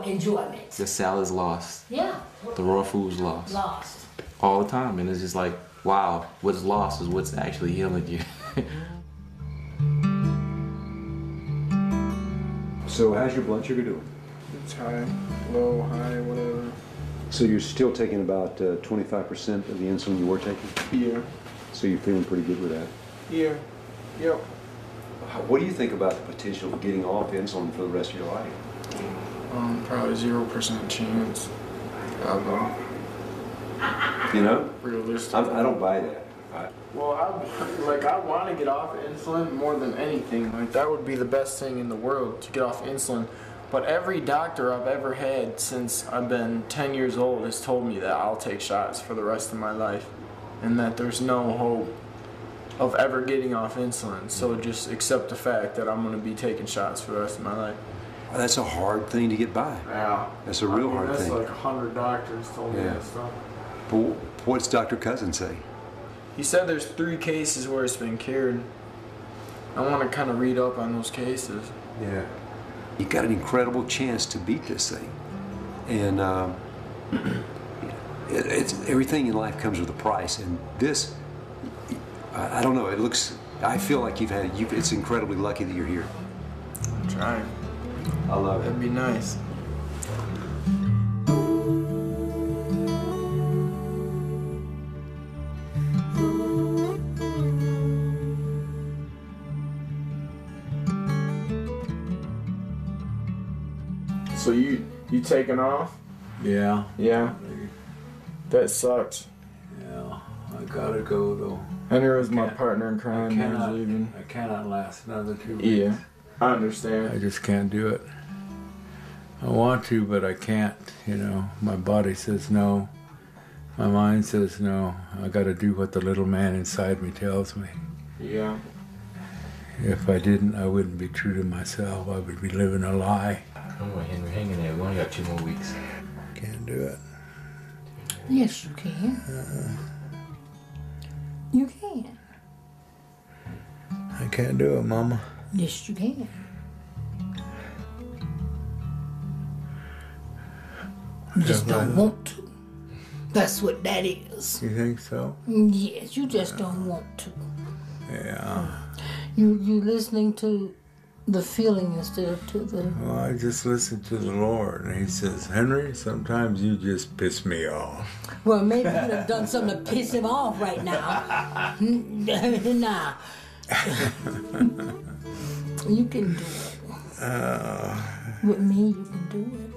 Enjoyment. The salad is lost. Yeah. The raw food's lost. Lost. All the time, and it's just like, wow, what's lost is what's actually healing you. So how's your blood sugar doing? It's high, low, high, whatever. So you're still taking about 25% of the insulin you were taking? Yeah. So you're feeling pretty good with that? Yeah. Yep. What do you think about the potential of getting off insulin for the rest of your life? Probably 0% chance. I don't know. You know? Realistic. I don't buy that. I want to get off insulin more than anything. Like, that would be the best thing in the world, to get off insulin. But every doctor I've ever had since I've been 10 years old has told me that I'll take shots for the rest of my life and that there's no hope of ever getting off insulin. So just accept the fact that I'm going to be taking shots for the rest of my life. Well, that's a hard thing to get by. Yeah. That's a real hard thing. That's like 100 doctors told me that stuff. But what's Dr. Cousens say? He said there's 3 cases where it's been cured. I want to kind of read up on those cases. Yeah. You got an incredible chance to beat this thing. And everything in life comes with a price. And this, I don't know, it looks, I feel like it's incredibly lucky that you're here. I'm trying. I love it. That'd be nice. So you taking off? Yeah. Yeah. That sucked. Yeah. I gotta go though. Henry was my partner in crime. I cannot last another 2 weeks. Yeah. I understand. I just can't do it. I want to, but I can't, you know. My body says no. My mind says no. I gotta do what the little man inside me tells me. Yeah. If I didn't, I wouldn't be true to myself. I would be living a lie. Don't worry, Henry. Hang in there. We only got 2 more weeks. Can't do it. Yes, you can. You can. I can't do it, Mama. Yes, you can. You just don't want to. That's what that is. You think so? Yes, you just don't want to. Yeah. You listening to the feeling instead of to the... Well, I just listen to the Lord, and he says, Henry, sometimes you just piss me off. Well, maybe you'd have done something to piss him off right now. Nah. You can do it. With me, you can do it.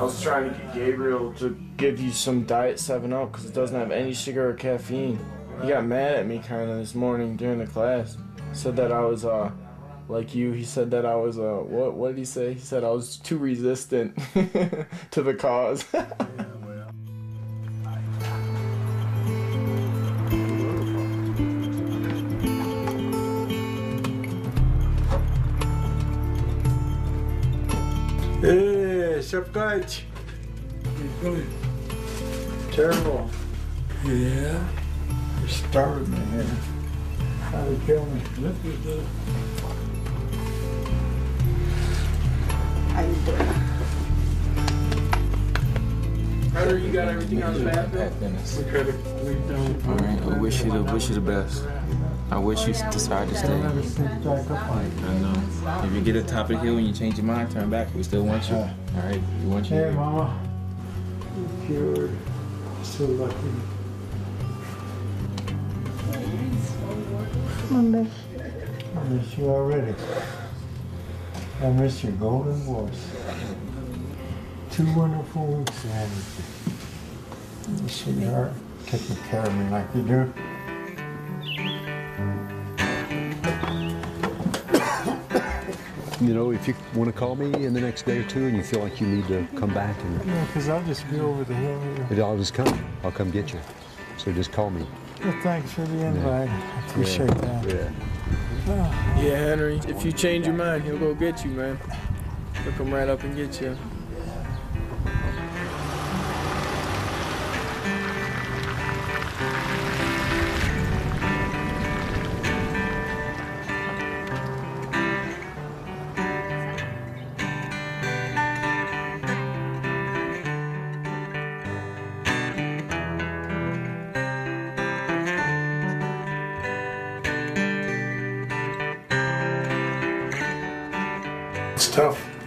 I was trying to get Gabriel to give you some Diet 7-Up because it doesn't have any sugar or caffeine. He got mad at me kind of this morning during the class. Said that I was, like you, he said that I was, what did he say? He said I was too resistant to the cause. Hey, Chef Gage. How you doing? Terrible. Yeah? You're starving me here. How to kill me. Look at this. How you doing? Brother, you got everything on the bathroom? We don't. All right, I wish you the best. I wish you decide to stay. I know. If you get at the top of the hill and you change your mind, turn back. We still want you. All right, we want you. Hey, Mama. You're so lucky. I miss you already. I miss your golden voice. 2 wonderful weeks ahead of you. Sweetheart, taking care of me like you do. You know, if you want to call me in the next day or two and you feel like you need to come back. And, yeah, because I'll just be over the hill. I'll just come. I'll come get you. So just call me. Well, thanks for the invite. Yeah. I appreciate that. Yeah. Oh. Yeah, Henry, if you change your mind, he'll go get you, man. He'll come right up and get you.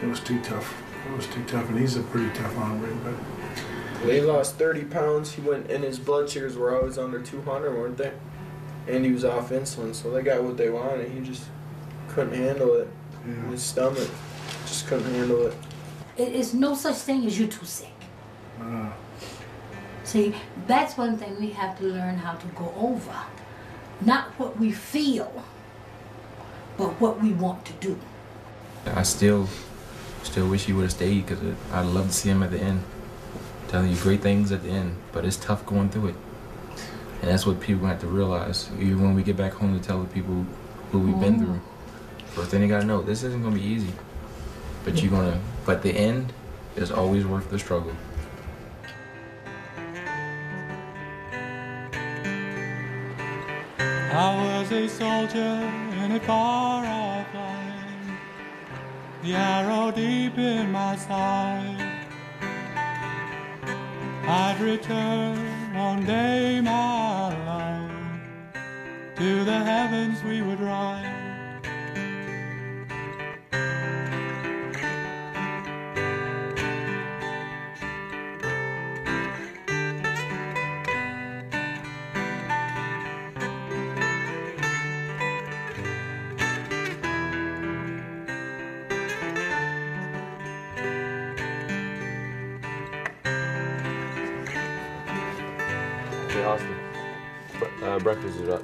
It was too tough, and he's a pretty tough hombre. But he lost 30 pounds. He went, and his blood sugars were always under 200, weren't they? And he was off insulin, so they got what they wanted. He just couldn't handle it. Yeah. His stomach just couldn't handle it. It is no such thing as you're too sick. See, that's one thing we have to learn how to go over. Not what we feel, but what we want to do. I still wish he would have stayed, because I'd love to see him at the end, telling you great things at the end, but it's tough going through it. And that's what people have to realize, even when we get back home to tell the people who we've been through. First thing they gotta know, this isn't gonna be easy, but you're gonna, but the end is always worth the struggle. I was a soldier in a far-off land. The arrow deep in my side. I'd return one day, my love, to the heavens we would ride. Austin. Breakfast is up.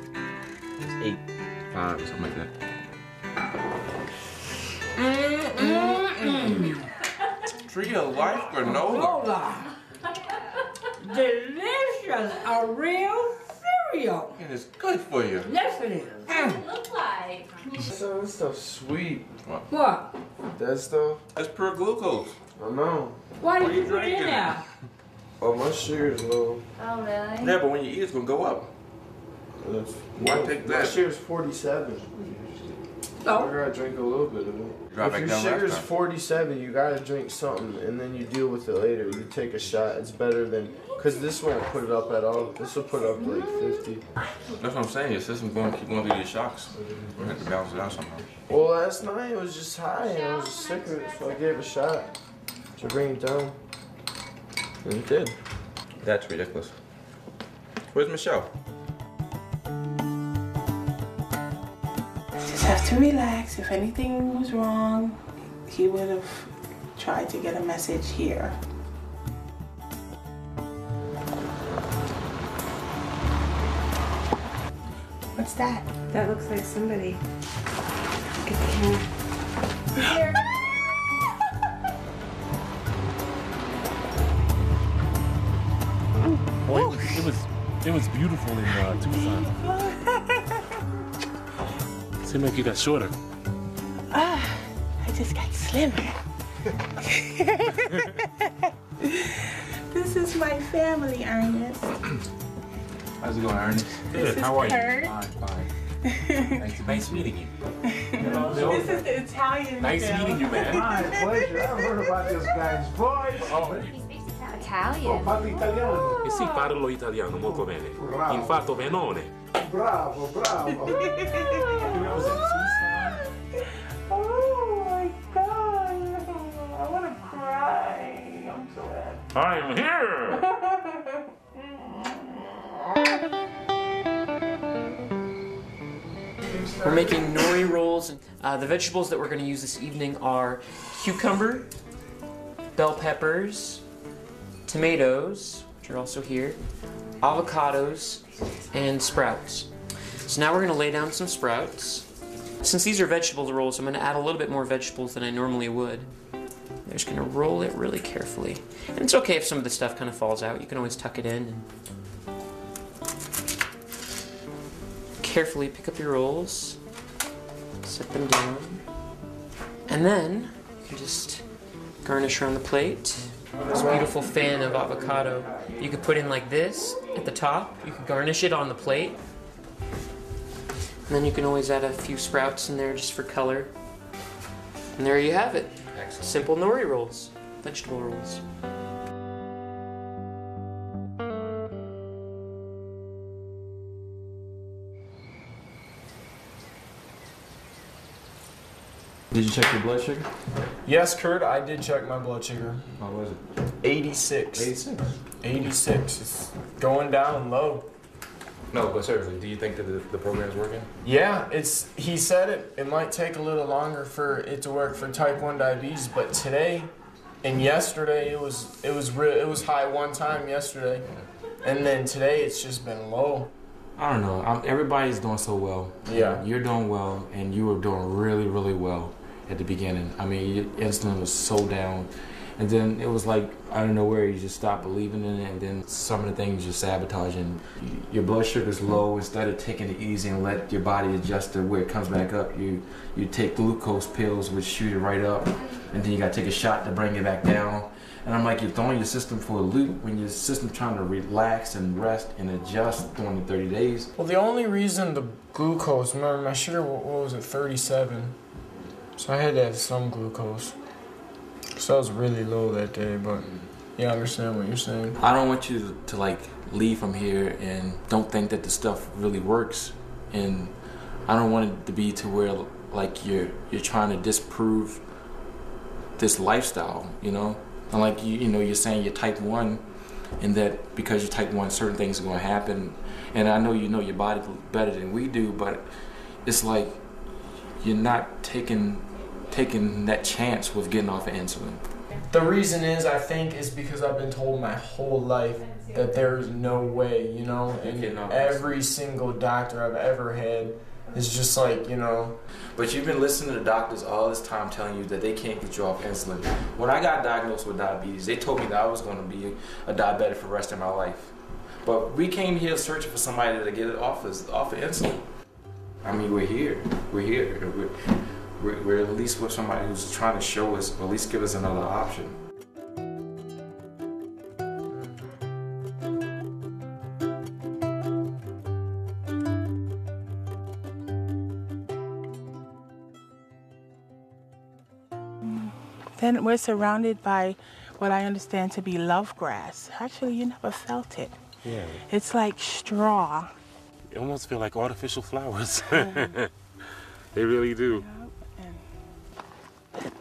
It's 8:05 or something like that. Tree of Life granola. Delicious, a real cereal. And it's good for you. Yes, it is. What's it look like? So this stuff's sweet. What? That stuff. That's pure glucose. I know. Why did you put it in there? Oh, my sugar's low. Oh, really? Yeah, but when you eat, it's gonna go up. That's, why take that? My sugar's 47. Oh. You gotta drink a little bit of it. If your sugar's 47, you gotta drink something, and then you deal with it later. You take a shot. It's better than, cause this won't put it up at all. This will put it up like 50. That's what I'm saying. Your system's going to keep going through these shocks. We're gonna have to balance it out somehow. Well, last night it was just high, and I was just sick of it, so I gave it a shot to bring it down. And it did. That's ridiculous. Where's Michelle? Have to relax. If anything was wrong, he would have tried to get a message here. What's that? That looks like somebody. Get the camera. Here. Boy, it was beautiful in Tucson. Seemed like you got shorter. Ah, I just got slimmer. This is my family, Ernest. How's it going, Ernest? Good, how are you? Fine, fine. Nice meeting you. This is the Italian. Nice meeting you, man. My pleasure. I've heard about this guy's voice. Oh. He speaks Italian. Oh, parla italiano. E si parlo italiano molto bene. Infatto benone. Bravo, bravo. Oh my God. I want to cry. I'm so happy. I am here. We're making nori rolls. The vegetables that we're going to use this evening are cucumber, bell peppers, tomatoes, which are also here, avocados, and sprouts. So now we're going to lay down some sprouts. Since these are vegetable rolls, I'm going to add a little bit more vegetables than I normally would. I'm just going to roll it really carefully. And it's okay if some of the stuff kind of falls out. You can always tuck it in. And carefully pick up your rolls, set them down, and then you can just garnish around the plate. This beautiful fan of avocado. You could put in like this at the top. You could garnish it on the plate. And then you can always add a few sprouts in there just for color. And there you have it. Excellent. Simple nori rolls, vegetable rolls. Did you check your blood sugar? Yes, Kurt, I did check my blood sugar. How was it? 86. 86? 86. It's going down low. No, but seriously, do you think that the program's working? Yeah, it's. He said it might take a little longer for it to work for type 1 diabetes, but today and yesterday it was high one time yesterday, and then today it's just been low. I don't know. Everybody's doing so well. Yeah. You're doing well, and you were doing really, really well at the beginning. I mean, your insulin was so down, and then it was like, I don't know where, you just stopped believing in it, and then some of the things you're sabotaging. Your blood sugar's low. Instead of taking it easy and let your body adjust to where it comes back up, you take glucose pills, which shoot it right up, and then you gotta take a shot to bring it back down. And I'm like, you're throwing your system for a loop when your system's trying to relax and rest and adjust during the 30 days. Well, the only reason the glucose, remember my sugar, what was it, 37? So I had to have some glucose. So I was really low that day, but yeah, I understand what you're saying. I don't want you to like leave from here and don't think that the stuff really works. And I don't want it to be to where like you're trying to disprove this lifestyle, you know? And like you know, you're saying you're type 1, and that because you're type 1, certain things are going to happen. And I know your body better than we do, but it's like you're not taking that chance with getting off of insulin. The reason is, I think, is because I've been told my whole life that there's no way, you know, and every single doctor I've ever had is just like, you know. But you've been listening to doctors all this time telling you that they can't get you off insulin. When I got diagnosed with diabetes, they told me that I was going to be a diabetic for the rest of my life. But we came here searching for somebody to get it off of insulin. I mean, we're here. We're at least with somebody who's trying to show us, or at least give us another option. Then we're surrounded by what I understand to be love grass. Actually, you never felt it. Yeah. It's like straw. It almost feel like artificial flowers. Yeah. They really do. Yeah.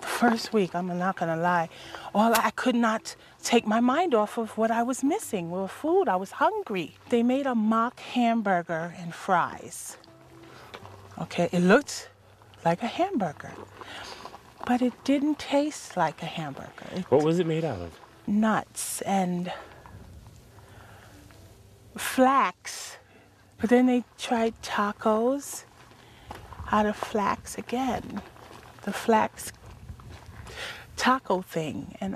First week, I'm not gonna lie, I could not take my mind off of what I was missing. Well, food, I was hungry. They made a mock hamburger and fries. Okay, it looked like a hamburger, but it didn't taste like a hamburger. What was it made out of? Nuts and flax. But then they tried tacos out of flax again. The flax taco thing, and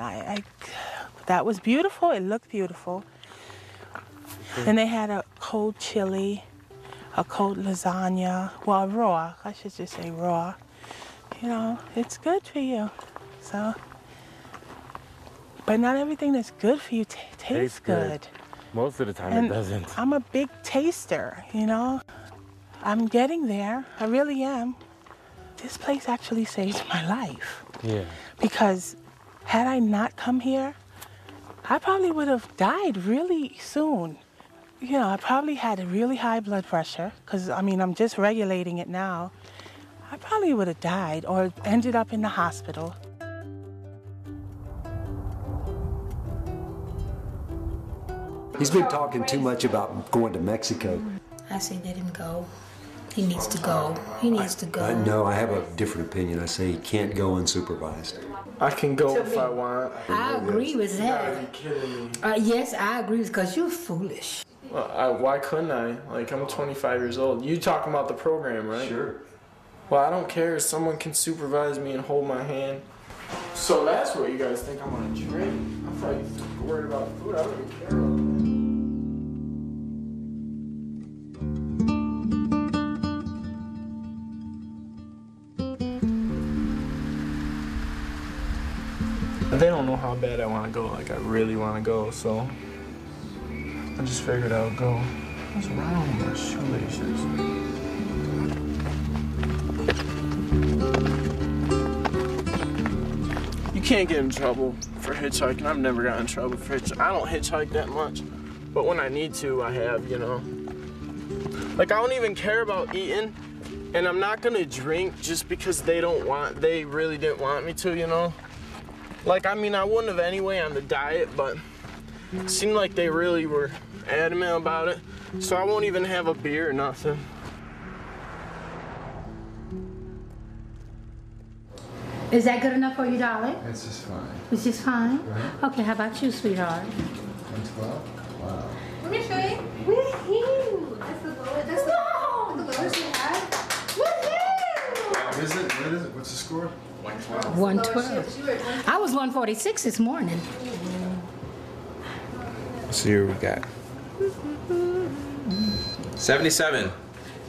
that was beautiful. It looked beautiful. Then they had a cold chili, a cold lasagna. Well, raw. I should just say raw. You know, it's good for you. So, but not everything that's good for you tastes good. Most of the time, and it doesn't. I'm a big taster. You know, I'm getting there. I really am. This place actually saved my life. Yeah. Because had I not come here, I probably would have died really soon. You know, I probably had a really high blood pressure, because, I mean, I'm just regulating it now. I probably would have died or ended up in the hospital. He's been talking too much about going to Mexico. I say let him go. He needs to go. He needs to go. No, I have a different opinion. I say he can't go unsupervised. I can go if I want. I agree with that. Are you kidding me? Yes, I agree, because you're foolish. Well, why couldn't I? Like, I'm 25 years old. You talking about the program, right? Sure. Well, I don't care. Someone can supervise me and hold my hand. So that's what you guys think I'm on a trip. I thought you were worried about food. I don't even care. They don't know how bad I want to go, like I really want to go, so I just figured I would go. What's wrong with my shoelaces? You can't get in trouble for hitchhiking. I've never gotten in trouble for hitchhiking. I don't hitchhike that much, but when I need to, I have, you know. Like, I don't even care about eating, and I'm not going to drink just because they really didn't want me to, you know. Like, I mean, I wouldn't have anyway on the diet, but it seemed like they really were adamant about it. So I won't even have a beer or nothing. Is that good enough for you, darling? It's just fine. It's just fine? Right. Okay, how about you, sweetheart? 112? Wow. Let me show you. We're huge. That's the lowest. That's the lowest we have. We're huge. What is it? What's the score? 112. 112. I was 146 this morning. Let's see what we got. 77.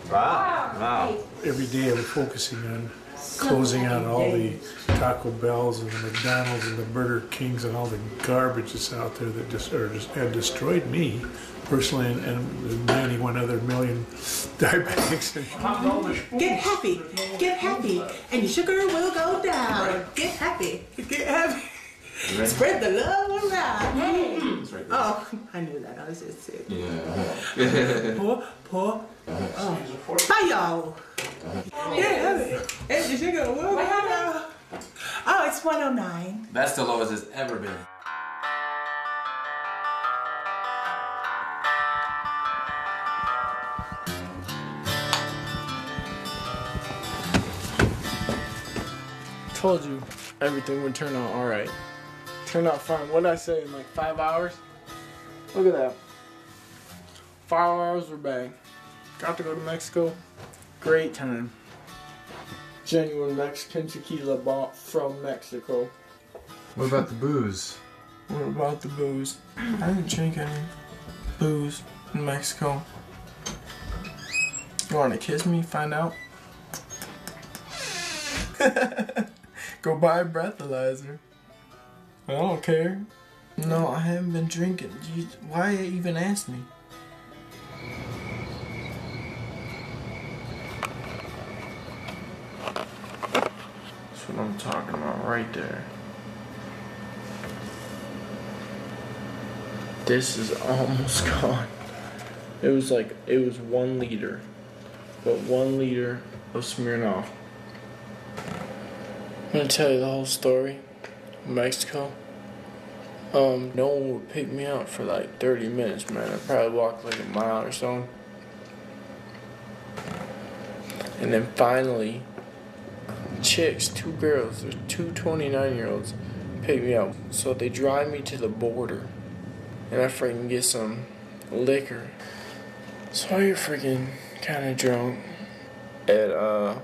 Wow. Every day I'm focusing on closing out all the Taco Bells and the McDonald's and the Burger Kings and all the garbage that's out there that just have destroyed me personally and 91 other million diabetics. Get happy, get happy, and your sugar will go down. Get happy, get happy. Spread the love around. Hey. Right. Oh, I knew that. I was just sick. Yeah. Poor. Yeah, and your sugar will go down. Oh, it's 109. That's the lowest it's ever been. Told you everything would turn out all right. Turned out fine. What did I say? In like 5 hours? Look at that. 5 hours, we're back. Got to go to Mexico. Great time. Genuine Mexican tequila bought from Mexico. What about the booze? What about the booze? I didn't drink any booze in Mexico. You want to kiss me? Find out. Go buy a breathalyzer. I don't care. No, I haven't been drinking. Why even ask me? That's what I'm talking about right there. This is almost gone. It was 1 liter. But 1 liter of Smirnoff. I'm gonna tell you the whole story. Mexico. No one would pick me up for like 30 minutes, man. I probably walked like a mile or so. And then finally, chicks, two girls, there's two 29-year-olds, picked me up. So they drive me to the border. And I freaking get some liquor. So you're freaking kind of drunk at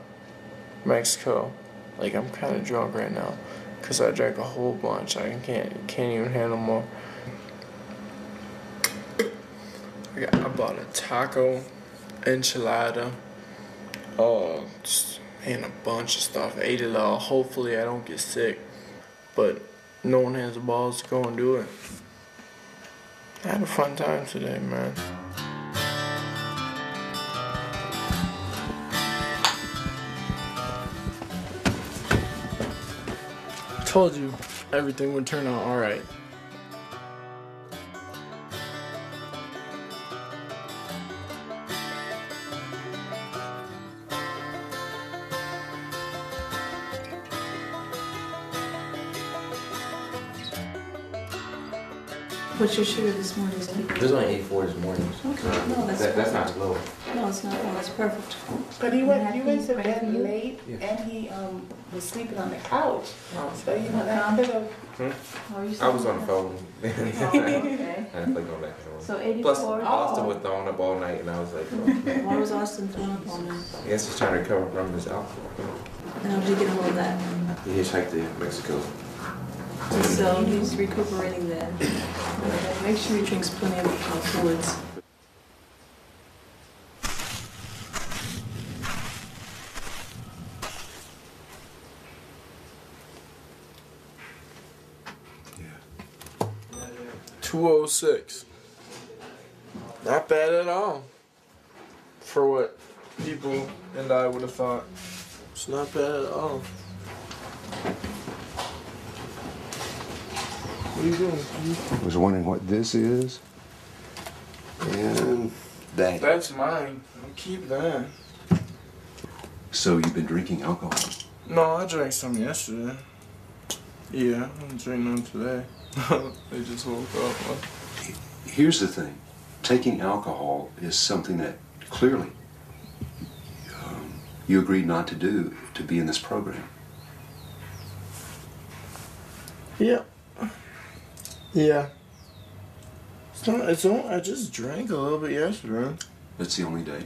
Mexico. Like, I'm kind of drunk right now. Because I drank a whole bunch. I can't even handle more. I bought a taco, enchilada, and a bunch of stuff. Ate it all. Hopefully I don't get sick. But no one has the balls to go and do it. I had a fun time today, man. I told you everything would turn out alright. What's your sugar this morning? It was only 8.4 this morning. Okay. No, that's not low. No, it's not low. It's perfect. But he went to bed late, yeah. And he was sleeping on the couch. Oh, so he went out to the... I was on the phone. Okay. I didn't think on that phone. So 84. Plus, Austin was throwing up all night, and I was like... Oh. Why was Austin throwing up all night? I guess he's trying to recover from his alcohol. And how did you get a hold of that? He hitchhiked to Mexico. So he's recuperating then. Make sure he drinks plenty of fluids. Yeah. 206. Not bad at all. For what people and I would have thought. It's not bad at all. What are you doing? I was wondering what this is. And that. That's mine. I'll keep that. So you've been drinking alcohol? No, I drank some yesterday. Yeah, I didn't drink none today. They just woke up. Here's the thing. Taking alcohol is something that clearly you agreed not to do to be in this program. Yeah. Yeah. It's not, I just drank a little bit yesterday. That's the only day?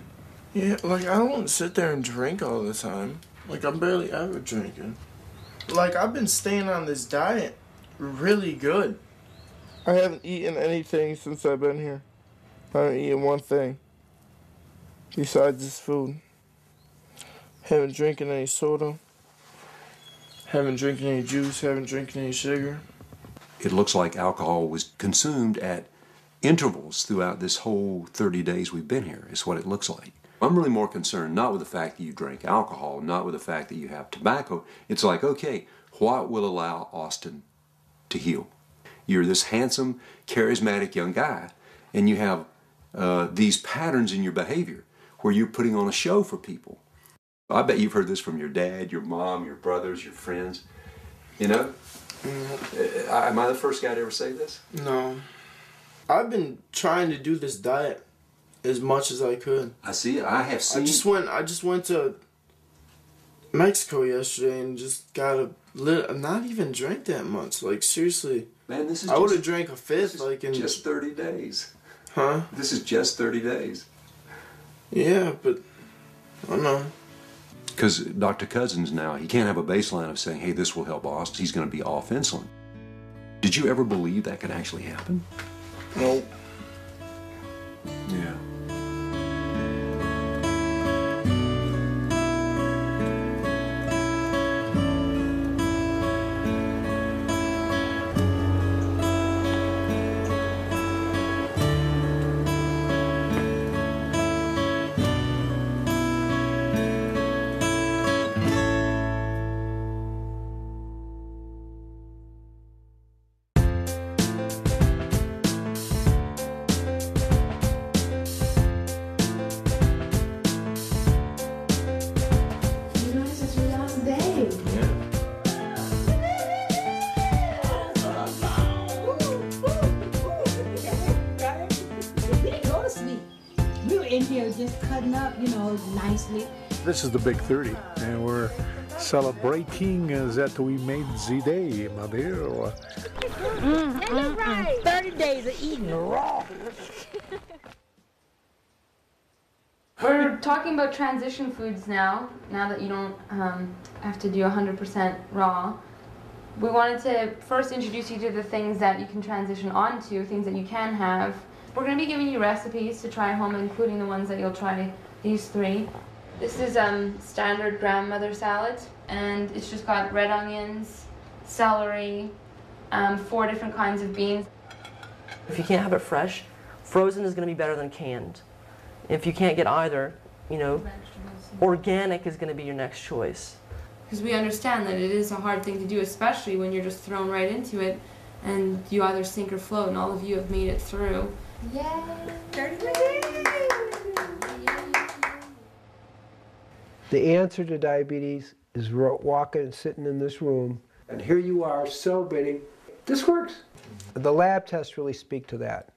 Yeah, like, I don't sit there and drink all the time. Like, I'm barely ever drinking. Like, I've been staying on this diet really good. I haven't eaten anything since I've been here. I haven't eaten one thing besides this food. Haven't drinking any soda. Haven't drinking any juice. Haven't drinking any sugar. It looks like alcohol was consumed at intervals throughout this whole 30 days we've been here, is what it looks like. I'm really more concerned not with the fact that you drank alcohol, not with the fact that you have tobacco. It's like, okay, what will allow Austin to heal? You're this handsome, charismatic young guy, and you have these patterns in your behavior where you're putting on a show for people. I bet you've heard this from your dad, your mom, your brothers, your friends, you know? Mm-hmm. Am I the first guy to ever say this? No. I've been trying to do this diet as much as I could. I see it. I have seen. I just went to Mexico yesterday and just got a lit. I've not even drank that much. Like, seriously, Man, this is. I would have drank a fifth like in just 30 days. Huh? This is just 30 days. Yeah, but I don't know. Because Dr. Cousens now, he can't have a baseline of saying, hey, this will help Austin. He's going to be off insulin. Did you ever believe that could actually happen? Nope. Yeah. This is the Big 30, and we're celebrating that we made the day, my dear. 30 days of eating raw. We're talking about transition foods now that you don't have to do 100% raw. We wanted to first introduce you to the things that you can transition onto, things that you can have. We're going to be giving you recipes to try at home, including the ones that you'll try, these three. This is standard grandmother salad, and it's just got red onions, celery, 4 different kinds of beans. If you can't have it fresh, frozen is going to be better than canned. If you can't get either, you know, organic is going to be your next choice. Because we understand that it is a hard thing to do, especially when you're just thrown right into it, and you either sink or float, and all of you have made it through. Yay! 30 days! The answer to diabetes is walking and sitting in this room. And here you are celebrating. This works. The lab tests really speak to that.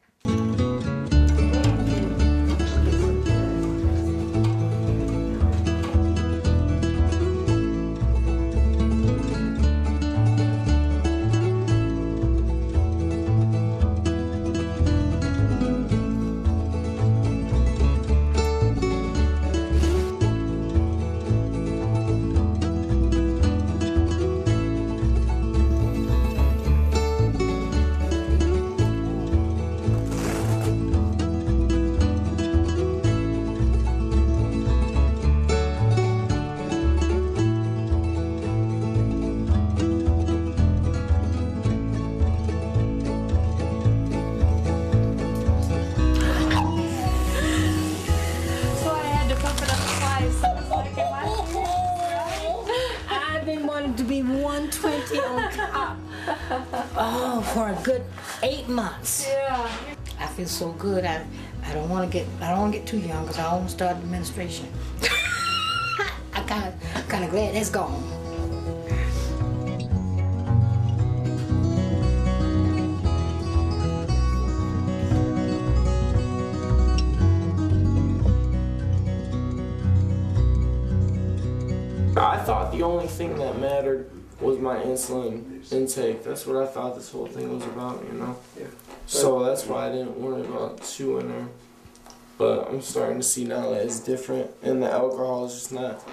So good. I don't want to get too young because I almost started administration. I kind of glad that's gone. I thought the only thing that mattered was my insulin intake. That's what I thought this whole thing was about, you know. Yeah. So that's why I didn't worry about chewing her. But I'm starting to see now that it's different, and the alcohol is just not.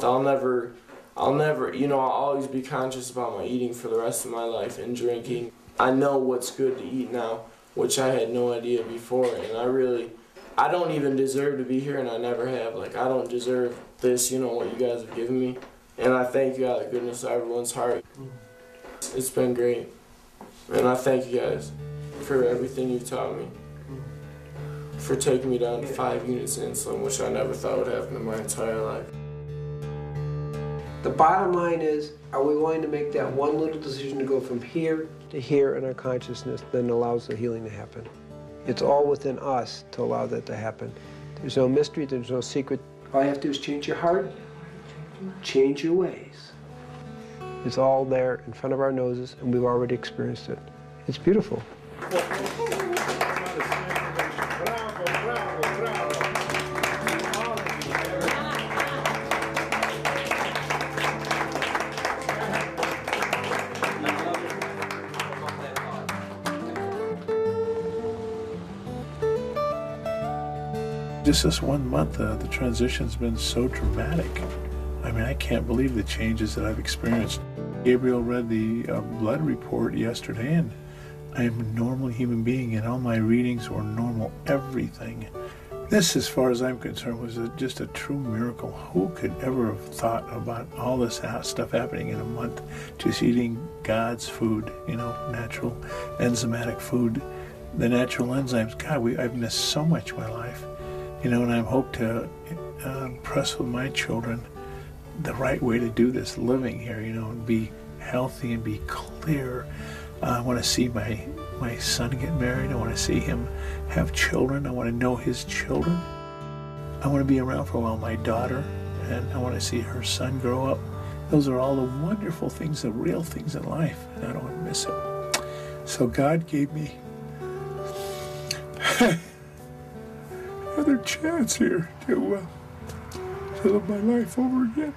I'll never, you know, I'll always be conscious about my eating for the rest of my life and drinking. I know what's good to eat now, which I had no idea before, and I don't even deserve to be here, and I never have. Like, I don't deserve this, you know, what you guys have given me. And I thank you out of the goodness of everyone's heart. It's been great. And I thank you guys for everything you've taught me, for taking me down to 5 units of insulin, which I never thought would happen in my entire life. The bottom line is, are we willing to make that one little decision to go from here to here in our consciousness that allows the healing to happen? It's all within us to allow that to happen. There's no mystery, there's no secret. All you have to do is change your heart, change your ways. It's all there in front of our noses, and we've already experienced it. It's beautiful. just this 1 month, the transition's been so dramatic. I mean, I can't believe the changes that I've experienced. Gabriel read the blood report yesterday, and I am a normal human being, and all my readings were normal, everything. This, as far as I'm concerned, was just a true miracle. Who could ever have thought about all this stuff happening in a month? Just eating God's food, you know, natural enzymatic food, the natural enzymes. God, I've missed so much in my life, you know, and I hope to impress with my children the right way to do this living here, you know, and be healthy and be clear. I want to see my son get married. I want to see him have children. I want to know his children. I want to be around for a while, my daughter, and I want to see her son grow up. Those are all the wonderful things, the real things in life, and I don't want to miss it. So God gave me another chance here to live my life over again.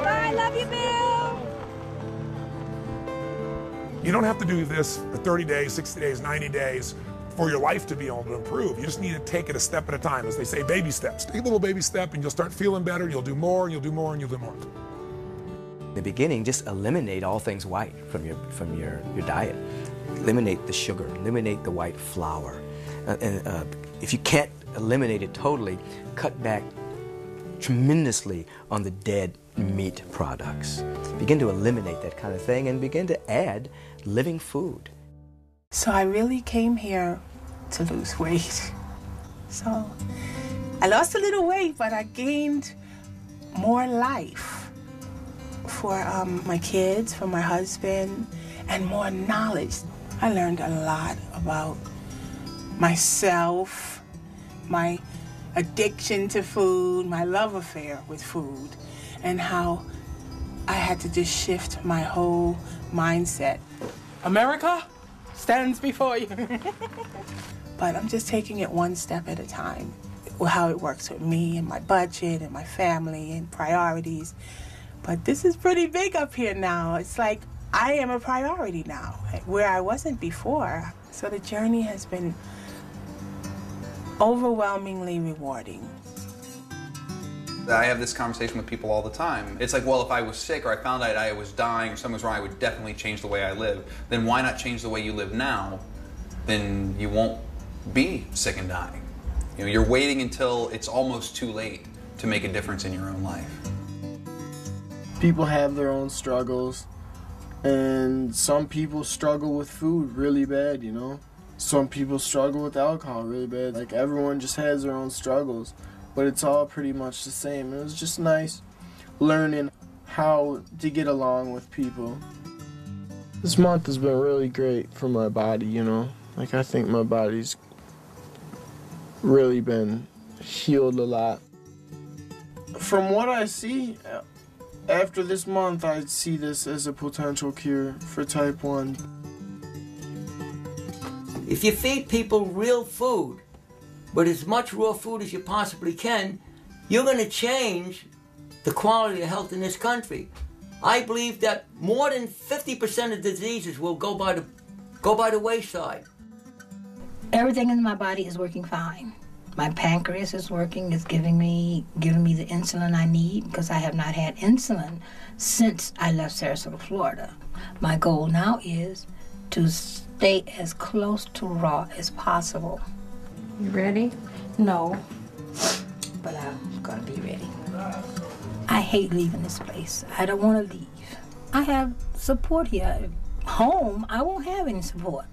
I love you, Bill. You don't have to do this for 30 days, 60 days, 90 days for your life to be able to improve. You just need to take it a step at a time. As they say, baby steps. Take a little baby step and you'll start feeling better. You'll do more and you'll do more and you'll do more. In the beginning, just eliminate all things white from your diet. Eliminate the sugar. Eliminate the white flour. And if you can't eliminate it totally, cut back tremendously on the dead meat products. Begin to eliminate that kind of thing and begin to add living food. So I really came here to lose weight. So I lost a little weight, but I gained more life for my kids, for my husband, and more knowledge. I learned a lot about myself, my addiction to food, my love affair with food, and how I had to just shift my whole mindset. America stands before you. But I'm just taking it one step at a time, how it works with me and my budget and my family and priorities. But this is pretty big up here now. It's like I am a priority now, where I wasn't before. So the journey has been overwhelmingly rewarding. I have this conversation with people all the time. It's like, well, if I was sick or I found out I was dying or something was wrong, I would definitely change the way I live. Then why not change the way you live now? Then you won't be sick and dying. You know, you're waiting until it's almost too late to make a difference in your own life. People have their own struggles, and some people struggle with food really bad, you know? Some people struggle with alcohol really bad. Like, everyone just has their own struggles, but it's all pretty much the same. It was just nice learning how to get along with people. This month has been really great for my body, you know. Like, I think my body's really been healed a lot. From what I see, after this month, I see this as a potential cure for type 1. If you feed people real food, but as much raw food as you possibly can, you're going to change the quality of health in this country. I believe that more than 50% of diseases will go by the wayside. Everything in my body is working fine. My pancreas is working. It's giving me the insulin I need, because I have not had insulin since I left Sarasota, Florida. My goal now is to stay as close to raw as possible. You ready? No, but I'm gonna be ready. I hate leaving this place. I don't wanna leave. I have support here. Home, I won't have any support.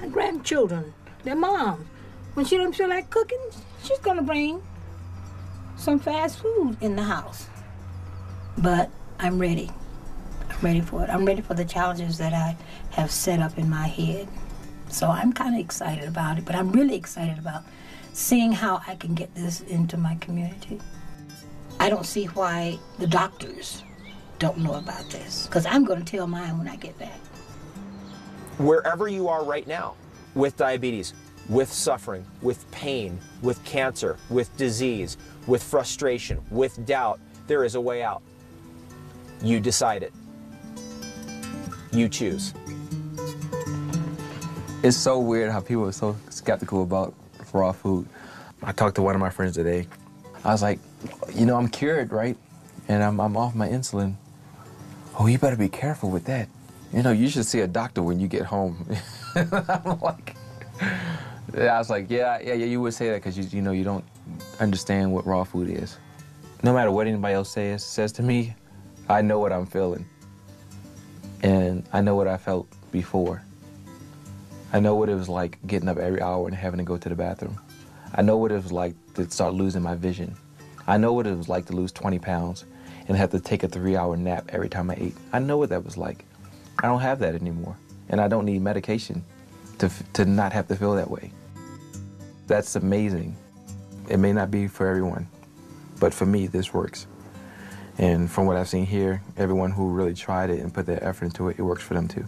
My grandchildren, their mom, when she don't feel like cooking, she's gonna bring some fast food in the house. But I'm ready. I'm ready for it. I'm ready for the challenges that I have set up in my head. So I'm kind of excited about it, but I'm really excited about seeing how I can get this into my community. I don't see why the doctors don't know about this, because I'm going to tell mine when I get back. Wherever you are right now, with diabetes, with suffering, with pain, with cancer, with disease, with frustration, with doubt, there is a way out. You decide it. You choose. It's so weird how people are so skeptical about raw food. I talked to one of my friends today. I was like, you know, I'm cured, right? And I'm off my insulin. Oh, you better be careful with that. You know, you should see a doctor when you get home. I'm like, I was like, yeah, you would say that because, you know, you don't understand what raw food is. No matter what anybody else says to me, I know what I'm feeling. And I know what I felt before. I know what it was like getting up every hour and having to go to the bathroom. I know what it was like to start losing my vision. I know what it was like to lose 20 pounds and have to take a 3-hour nap every time I ate. I know what that was like. I don't have that anymore. And I don't need medication to not have to feel that way. That's amazing. It may not be for everyone, but for me, this works. And from what I've seen here, everyone who really tried it and put their effort into it, it works for them too.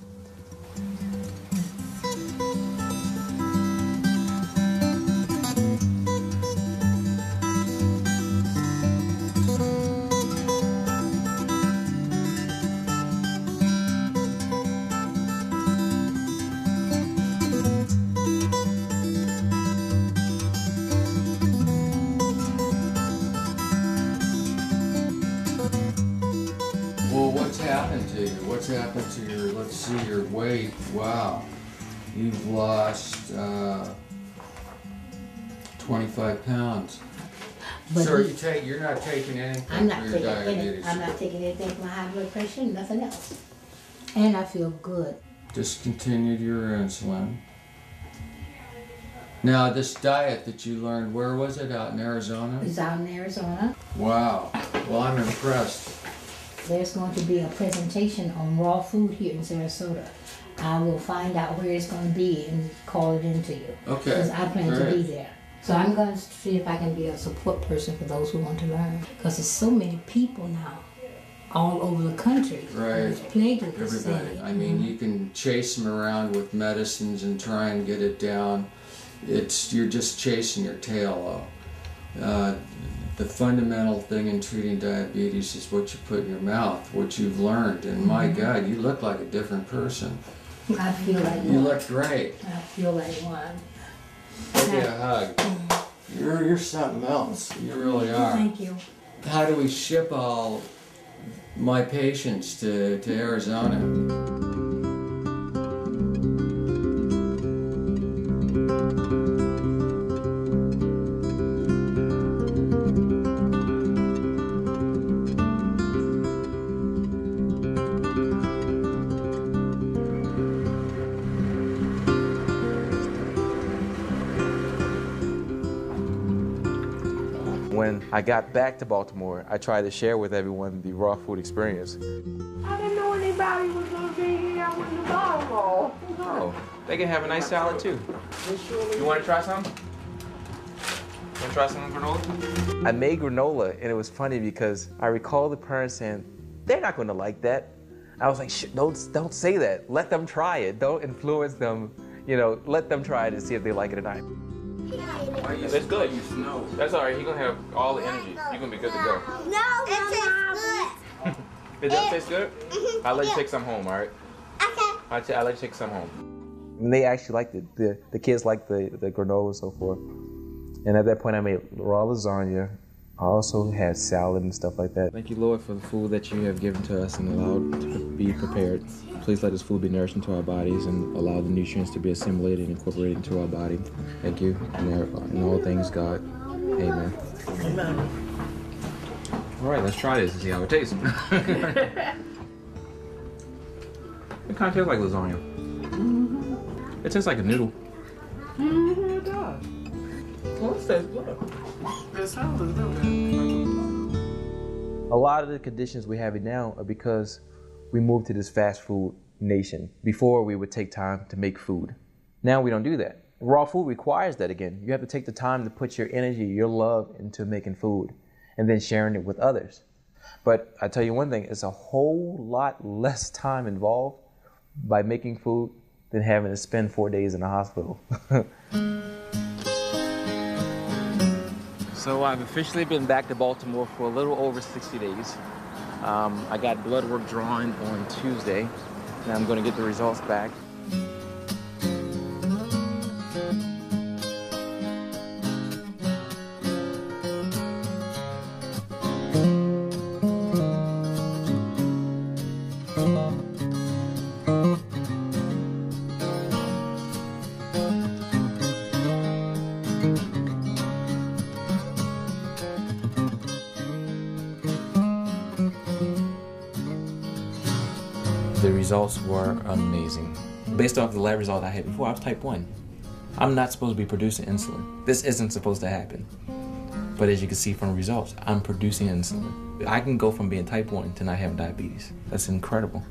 Wow, you've lost 25 pounds. But so you're not taking anything for your diabetes? I'm not taking anything for my high blood pressure, nothing else. And I feel good. Discontinued your insulin. Now this diet that you learned, where was it, out in Arizona? It's out in Arizona. Wow, well I'm impressed. There's going to be a presentation on raw food here in Sarasota. I will find out where it's going to be and call it in to you. Okay. Because I plan to be there. So I'm going to see if I can be a support person for those who want to learn. Because there's so many people now all over the country. Right. Who's plagued with this thing. Everybody. I mean, you can chase them around with medicines and try and get it down. You're just chasing your tail off. The fundamental thing in treating diabetes is what you put in your mouth, what you've learned. And my God, you look like a different person. I feel like one. You look great. I feel like one. Give me a hug. You're something else. You really are. Thank you. How do we ship all my patients to Arizona? I got back to Baltimore. I tried to share with everyone the raw food experience. I didn't know anybody was going to be here. I went to Baltimore. Oh, they can have a nice salad too. You want to try some? Want to try some granola? I made granola, and it was funny because I recall the parents saying, "They're not going to like that." I was like, "Shh, don't say that. Let them try it. Don't influence them. You know, let them try it and see if they like it or not." That's good. That's all right. You're going to have all the energy. You're going to be good to go. No, it tastes good. It does taste good? Mm-hmm. I'll let you take some home, all right? Okay. I'll let you take some home. And they actually liked it. The kids liked the granola and so forth. And at that point, I made raw lasagna. I also had salad and stuff like that. Thank you, Lord, for the food that you have given to us and allowed to be prepared. Please let this food be nourished into our bodies and allow the nutrients to be assimilated and incorporated into our body. Thank you. In all things, God. Amen. Amen. All right, let's try this and see how it tastes. It kind of tastes like lasagna. Mm-hmm. It tastes like a noodle. Mm-hmm, it does. Well, it tastes good. A lot of the conditions we have now are because we moved to this fast food nation. Before, we would take time to make food. Now we don't do that. Raw food requires that again. You have to take the time to put your energy, your love into making food and then sharing it with others. But I tell you one thing, it's a whole lot less time involved by making food than having to spend 4 days in the hospital. So I've officially been back to Baltimore for a little over 60 days. I got blood work drawn on Tuesday, and I'm going to get the results back. The results were amazing. Based off the lab result I had before, I was type 1. I'm not supposed to be producing insulin. This isn't supposed to happen. But as you can see from the results, I'm producing insulin. I can go from being type 1 to not having diabetes. That's incredible.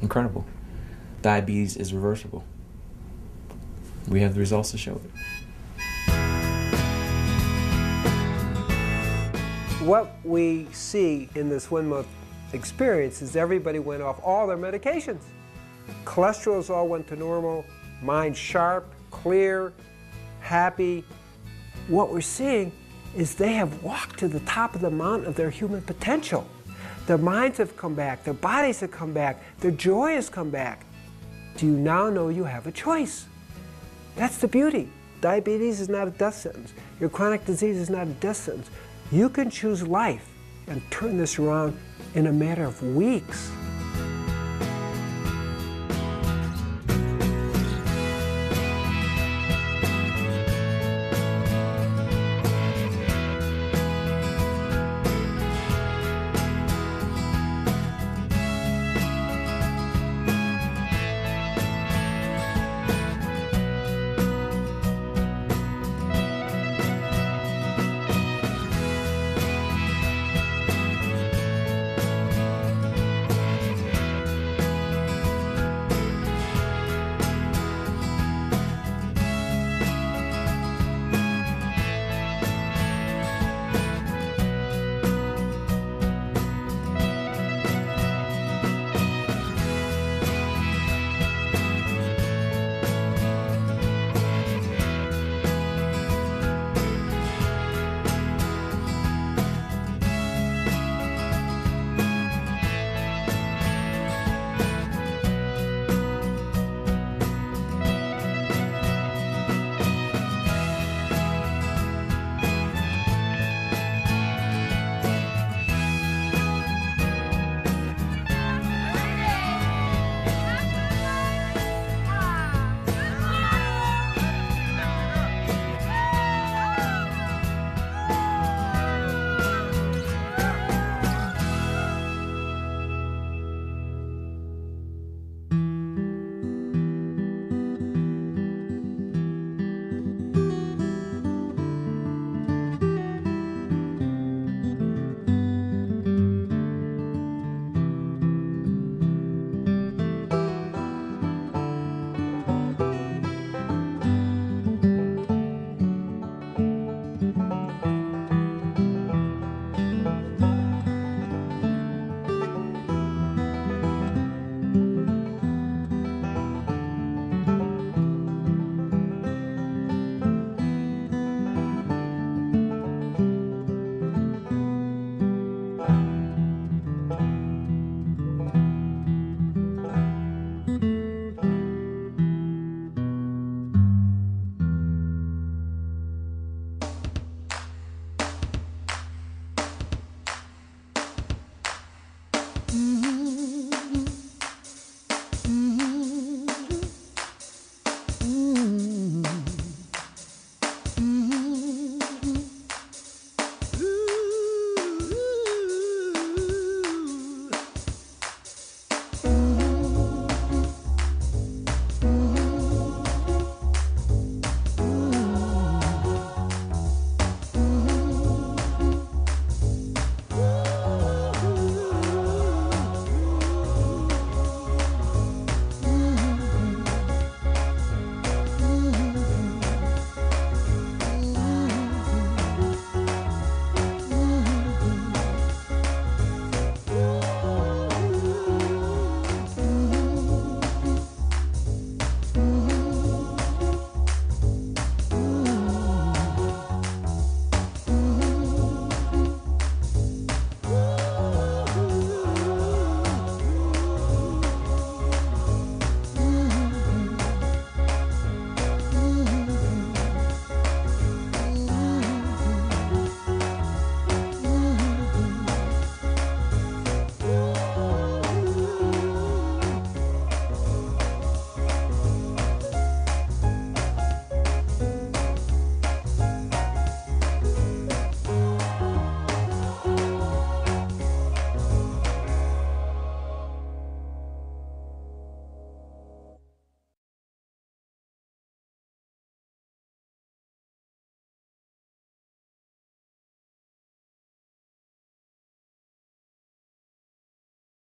Incredible. Diabetes is reversible. We have the results to show it. What we see in this 1 month experience is everybody went off all their medications. Cholesterols all went to normal, mind sharp, clear, happy. What we're seeing is they have walked to the top of the mountain of their human potential. Their minds have come back, their bodies have come back, their joy has come back. Do you now know you have a choice? That's the beauty. Diabetes is not a death sentence. Your chronic disease is not a death sentence. You can choose life and turn this around in a matter of weeks.